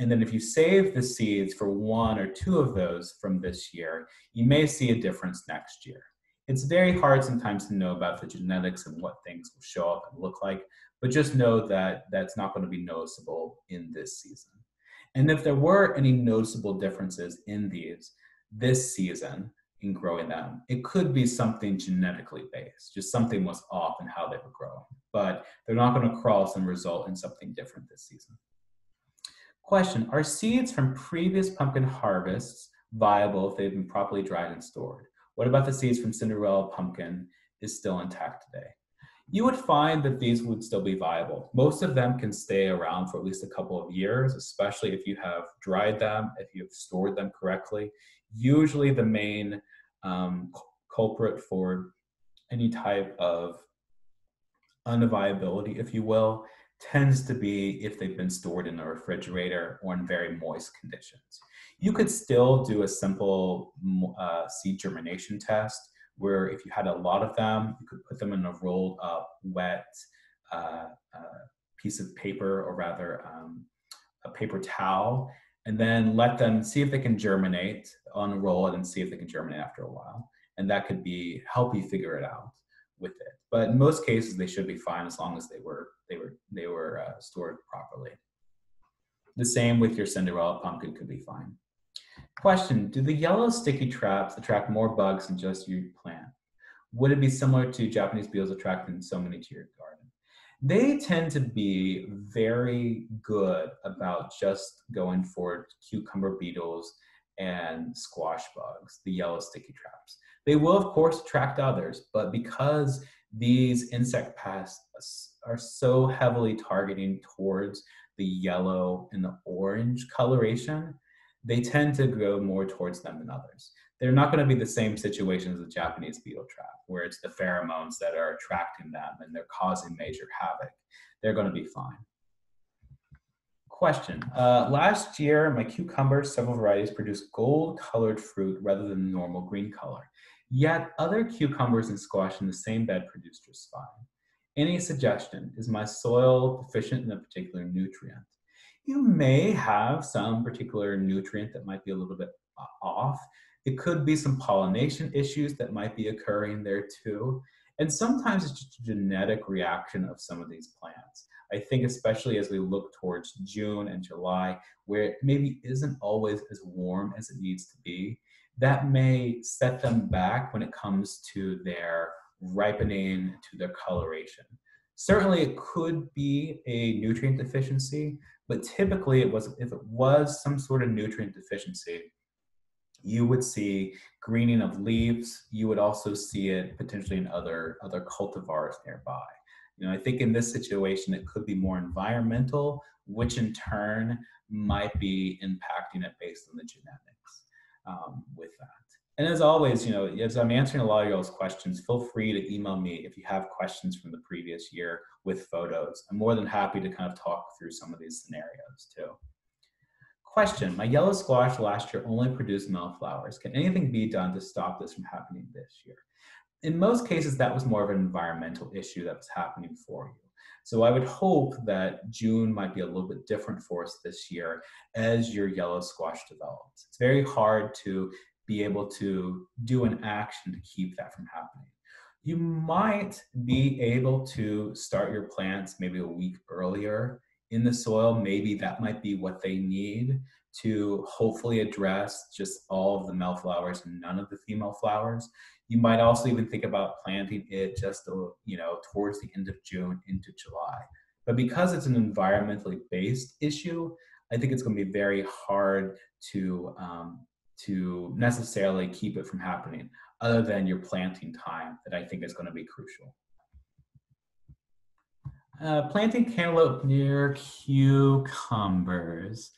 And then if you save the seeds for one or two of those from this year, you may see a difference next year. It's very hard sometimes to know about the genetics and what things will show up and look like, but just know that that's not going to be noticeable in this season. And if there were any noticeable differences in these this season in growing them, it could be something genetically based, just something was off in how they were growing, but they're not going to cross and result in something different this season. Question, are seeds from previous pumpkin harvests viable if they've been properly dried and stored? What about the seeds from Cinderella pumpkin is still intact today? You would find that these would still be viable. Most of them can stay around for at least a couple of years, especially if you have dried them, if you've stored them correctly. Usually the main um, culprit for any type of unviability, if you will, tends to be if they've been stored in a refrigerator or in very moist conditions. You could still do a simple uh, seed germination test where if you had a lot of them, you could put them in a rolled up wet uh, uh, piece of paper, or rather um, a paper towel, and then let them see if they can germinate, unroll it and see if they can germinate after a while. And that could be help you figure it out with it. But in most cases, they should be fine as long as they were, they were, they were uh, stored properly. The same with your Cinderella pumpkin could be fine. Question, do the yellow sticky traps attract more bugs than just your plant? Would it be similar to Japanese beetles attracting so many to your garden? They tend to be very good about just going for cucumber beetles and squash bugs, the yellow sticky traps. They will, of course, attract others, but because these insect pests are so heavily targeting towards the yellow and the orange coloration, they tend to go more towards them than others. They're not going to be the same situation as the Japanese beetle trap, where it's the pheromones that are attracting them and they're causing major havoc. They're going to be fine. Question, uh, last year, my cucumbers, several varieties, produced gold-colored fruit rather than normal green color. Yet other cucumbers and squash in the same bed produced just fine. Any suggestion? Is my soil deficient in a particular nutrient? You may have some particular nutrient that might be a little bit off. It could be some pollination issues that might be occurring there too. And sometimes it's just a genetic reaction of some of these plants. I think especially as we look towards June and July, where it maybe isn't always as warm as it needs to be, that may set them back when it comes to their ripening, to their coloration. Certainly it could be a nutrient deficiency, but typically it was, if it was some sort of nutrient deficiency, you would see greening of leaves. You would also see it potentially in other, other cultivars nearby. You know, I think in this situation, it could be more environmental, which in turn might be impacting it based on the genetics um, with that. And as always, you know, as I'm answering a lot of y'all's questions, feel free to email me if you have questions from the previous year with photos. I'm more than happy to kind of talk through some of these scenarios too. Question, my yellow squash last year only produced male flowers. Can anything be done to stop this from happening this year? In most cases, that was more of an environmental issue that was happening for you. So I would hope that June might be a little bit different for us this year as your yellow squash develops. It's very hard to be able to do an action to keep that from happening. You might be able to start your plants maybe a week earlier in the soil. Maybe that might be what they need to hopefully address just all of the male flowers and none of the female flowers. You might also even think about planting it just, you know, towards the end of June into July. But because it's an environmentally based issue, I think it's going to be very hard to um, to necessarily keep it from happening, other than your planting time that I think is going to be crucial. Uh, planting cantaloupe near cucumbers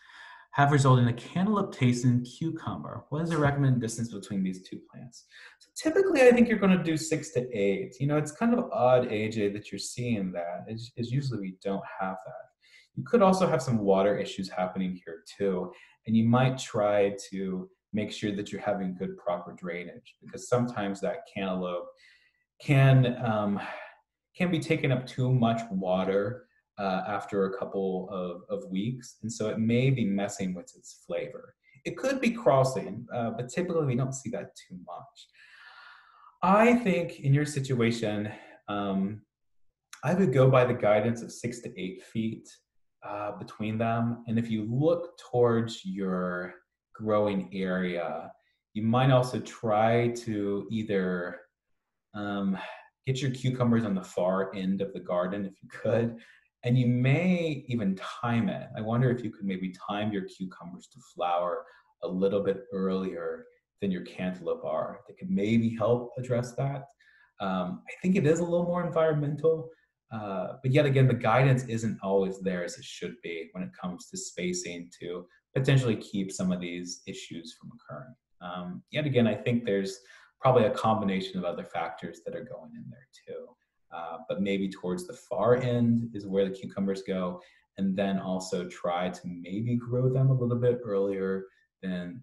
have resulted in a cantaloupe tasting cucumber. What is the recommended distance between these two plants? So typically, I think you're going to do six to eight. You know, it's kind of odd, A J, that you're seeing that. It's, it's usually we don't have that. You could also have some water issues happening here too, and you might try to make sure that you're having good proper drainage, because sometimes that cantaloupe can um, can be taking up too much water Uh, after a couple of, of weeks, and so it may be messing with its flavor. It could be crossing, uh, but typically we don't see that too much. I think in your situation, um, I would go by the guidance of six to eight feet uh, between them, and if you look towards your growing area, you might also try to either um, get your cucumbers on the far end of the garden if you could. And you may even time it. I wonder if you could maybe time your cucumbers to flower a little bit earlier than your cantaloupe are. That could maybe help address that. Um, I think it is a little more environmental, uh, but yet again, the guidance isn't always there as it should be when it comes to spacing to potentially keep some of these issues from occurring. Um, yet again, I think there's probably a combination of other factors that are going in there too. Uh, but maybe towards the far end is where the cucumbers go, and then also try to maybe grow them a little bit earlier than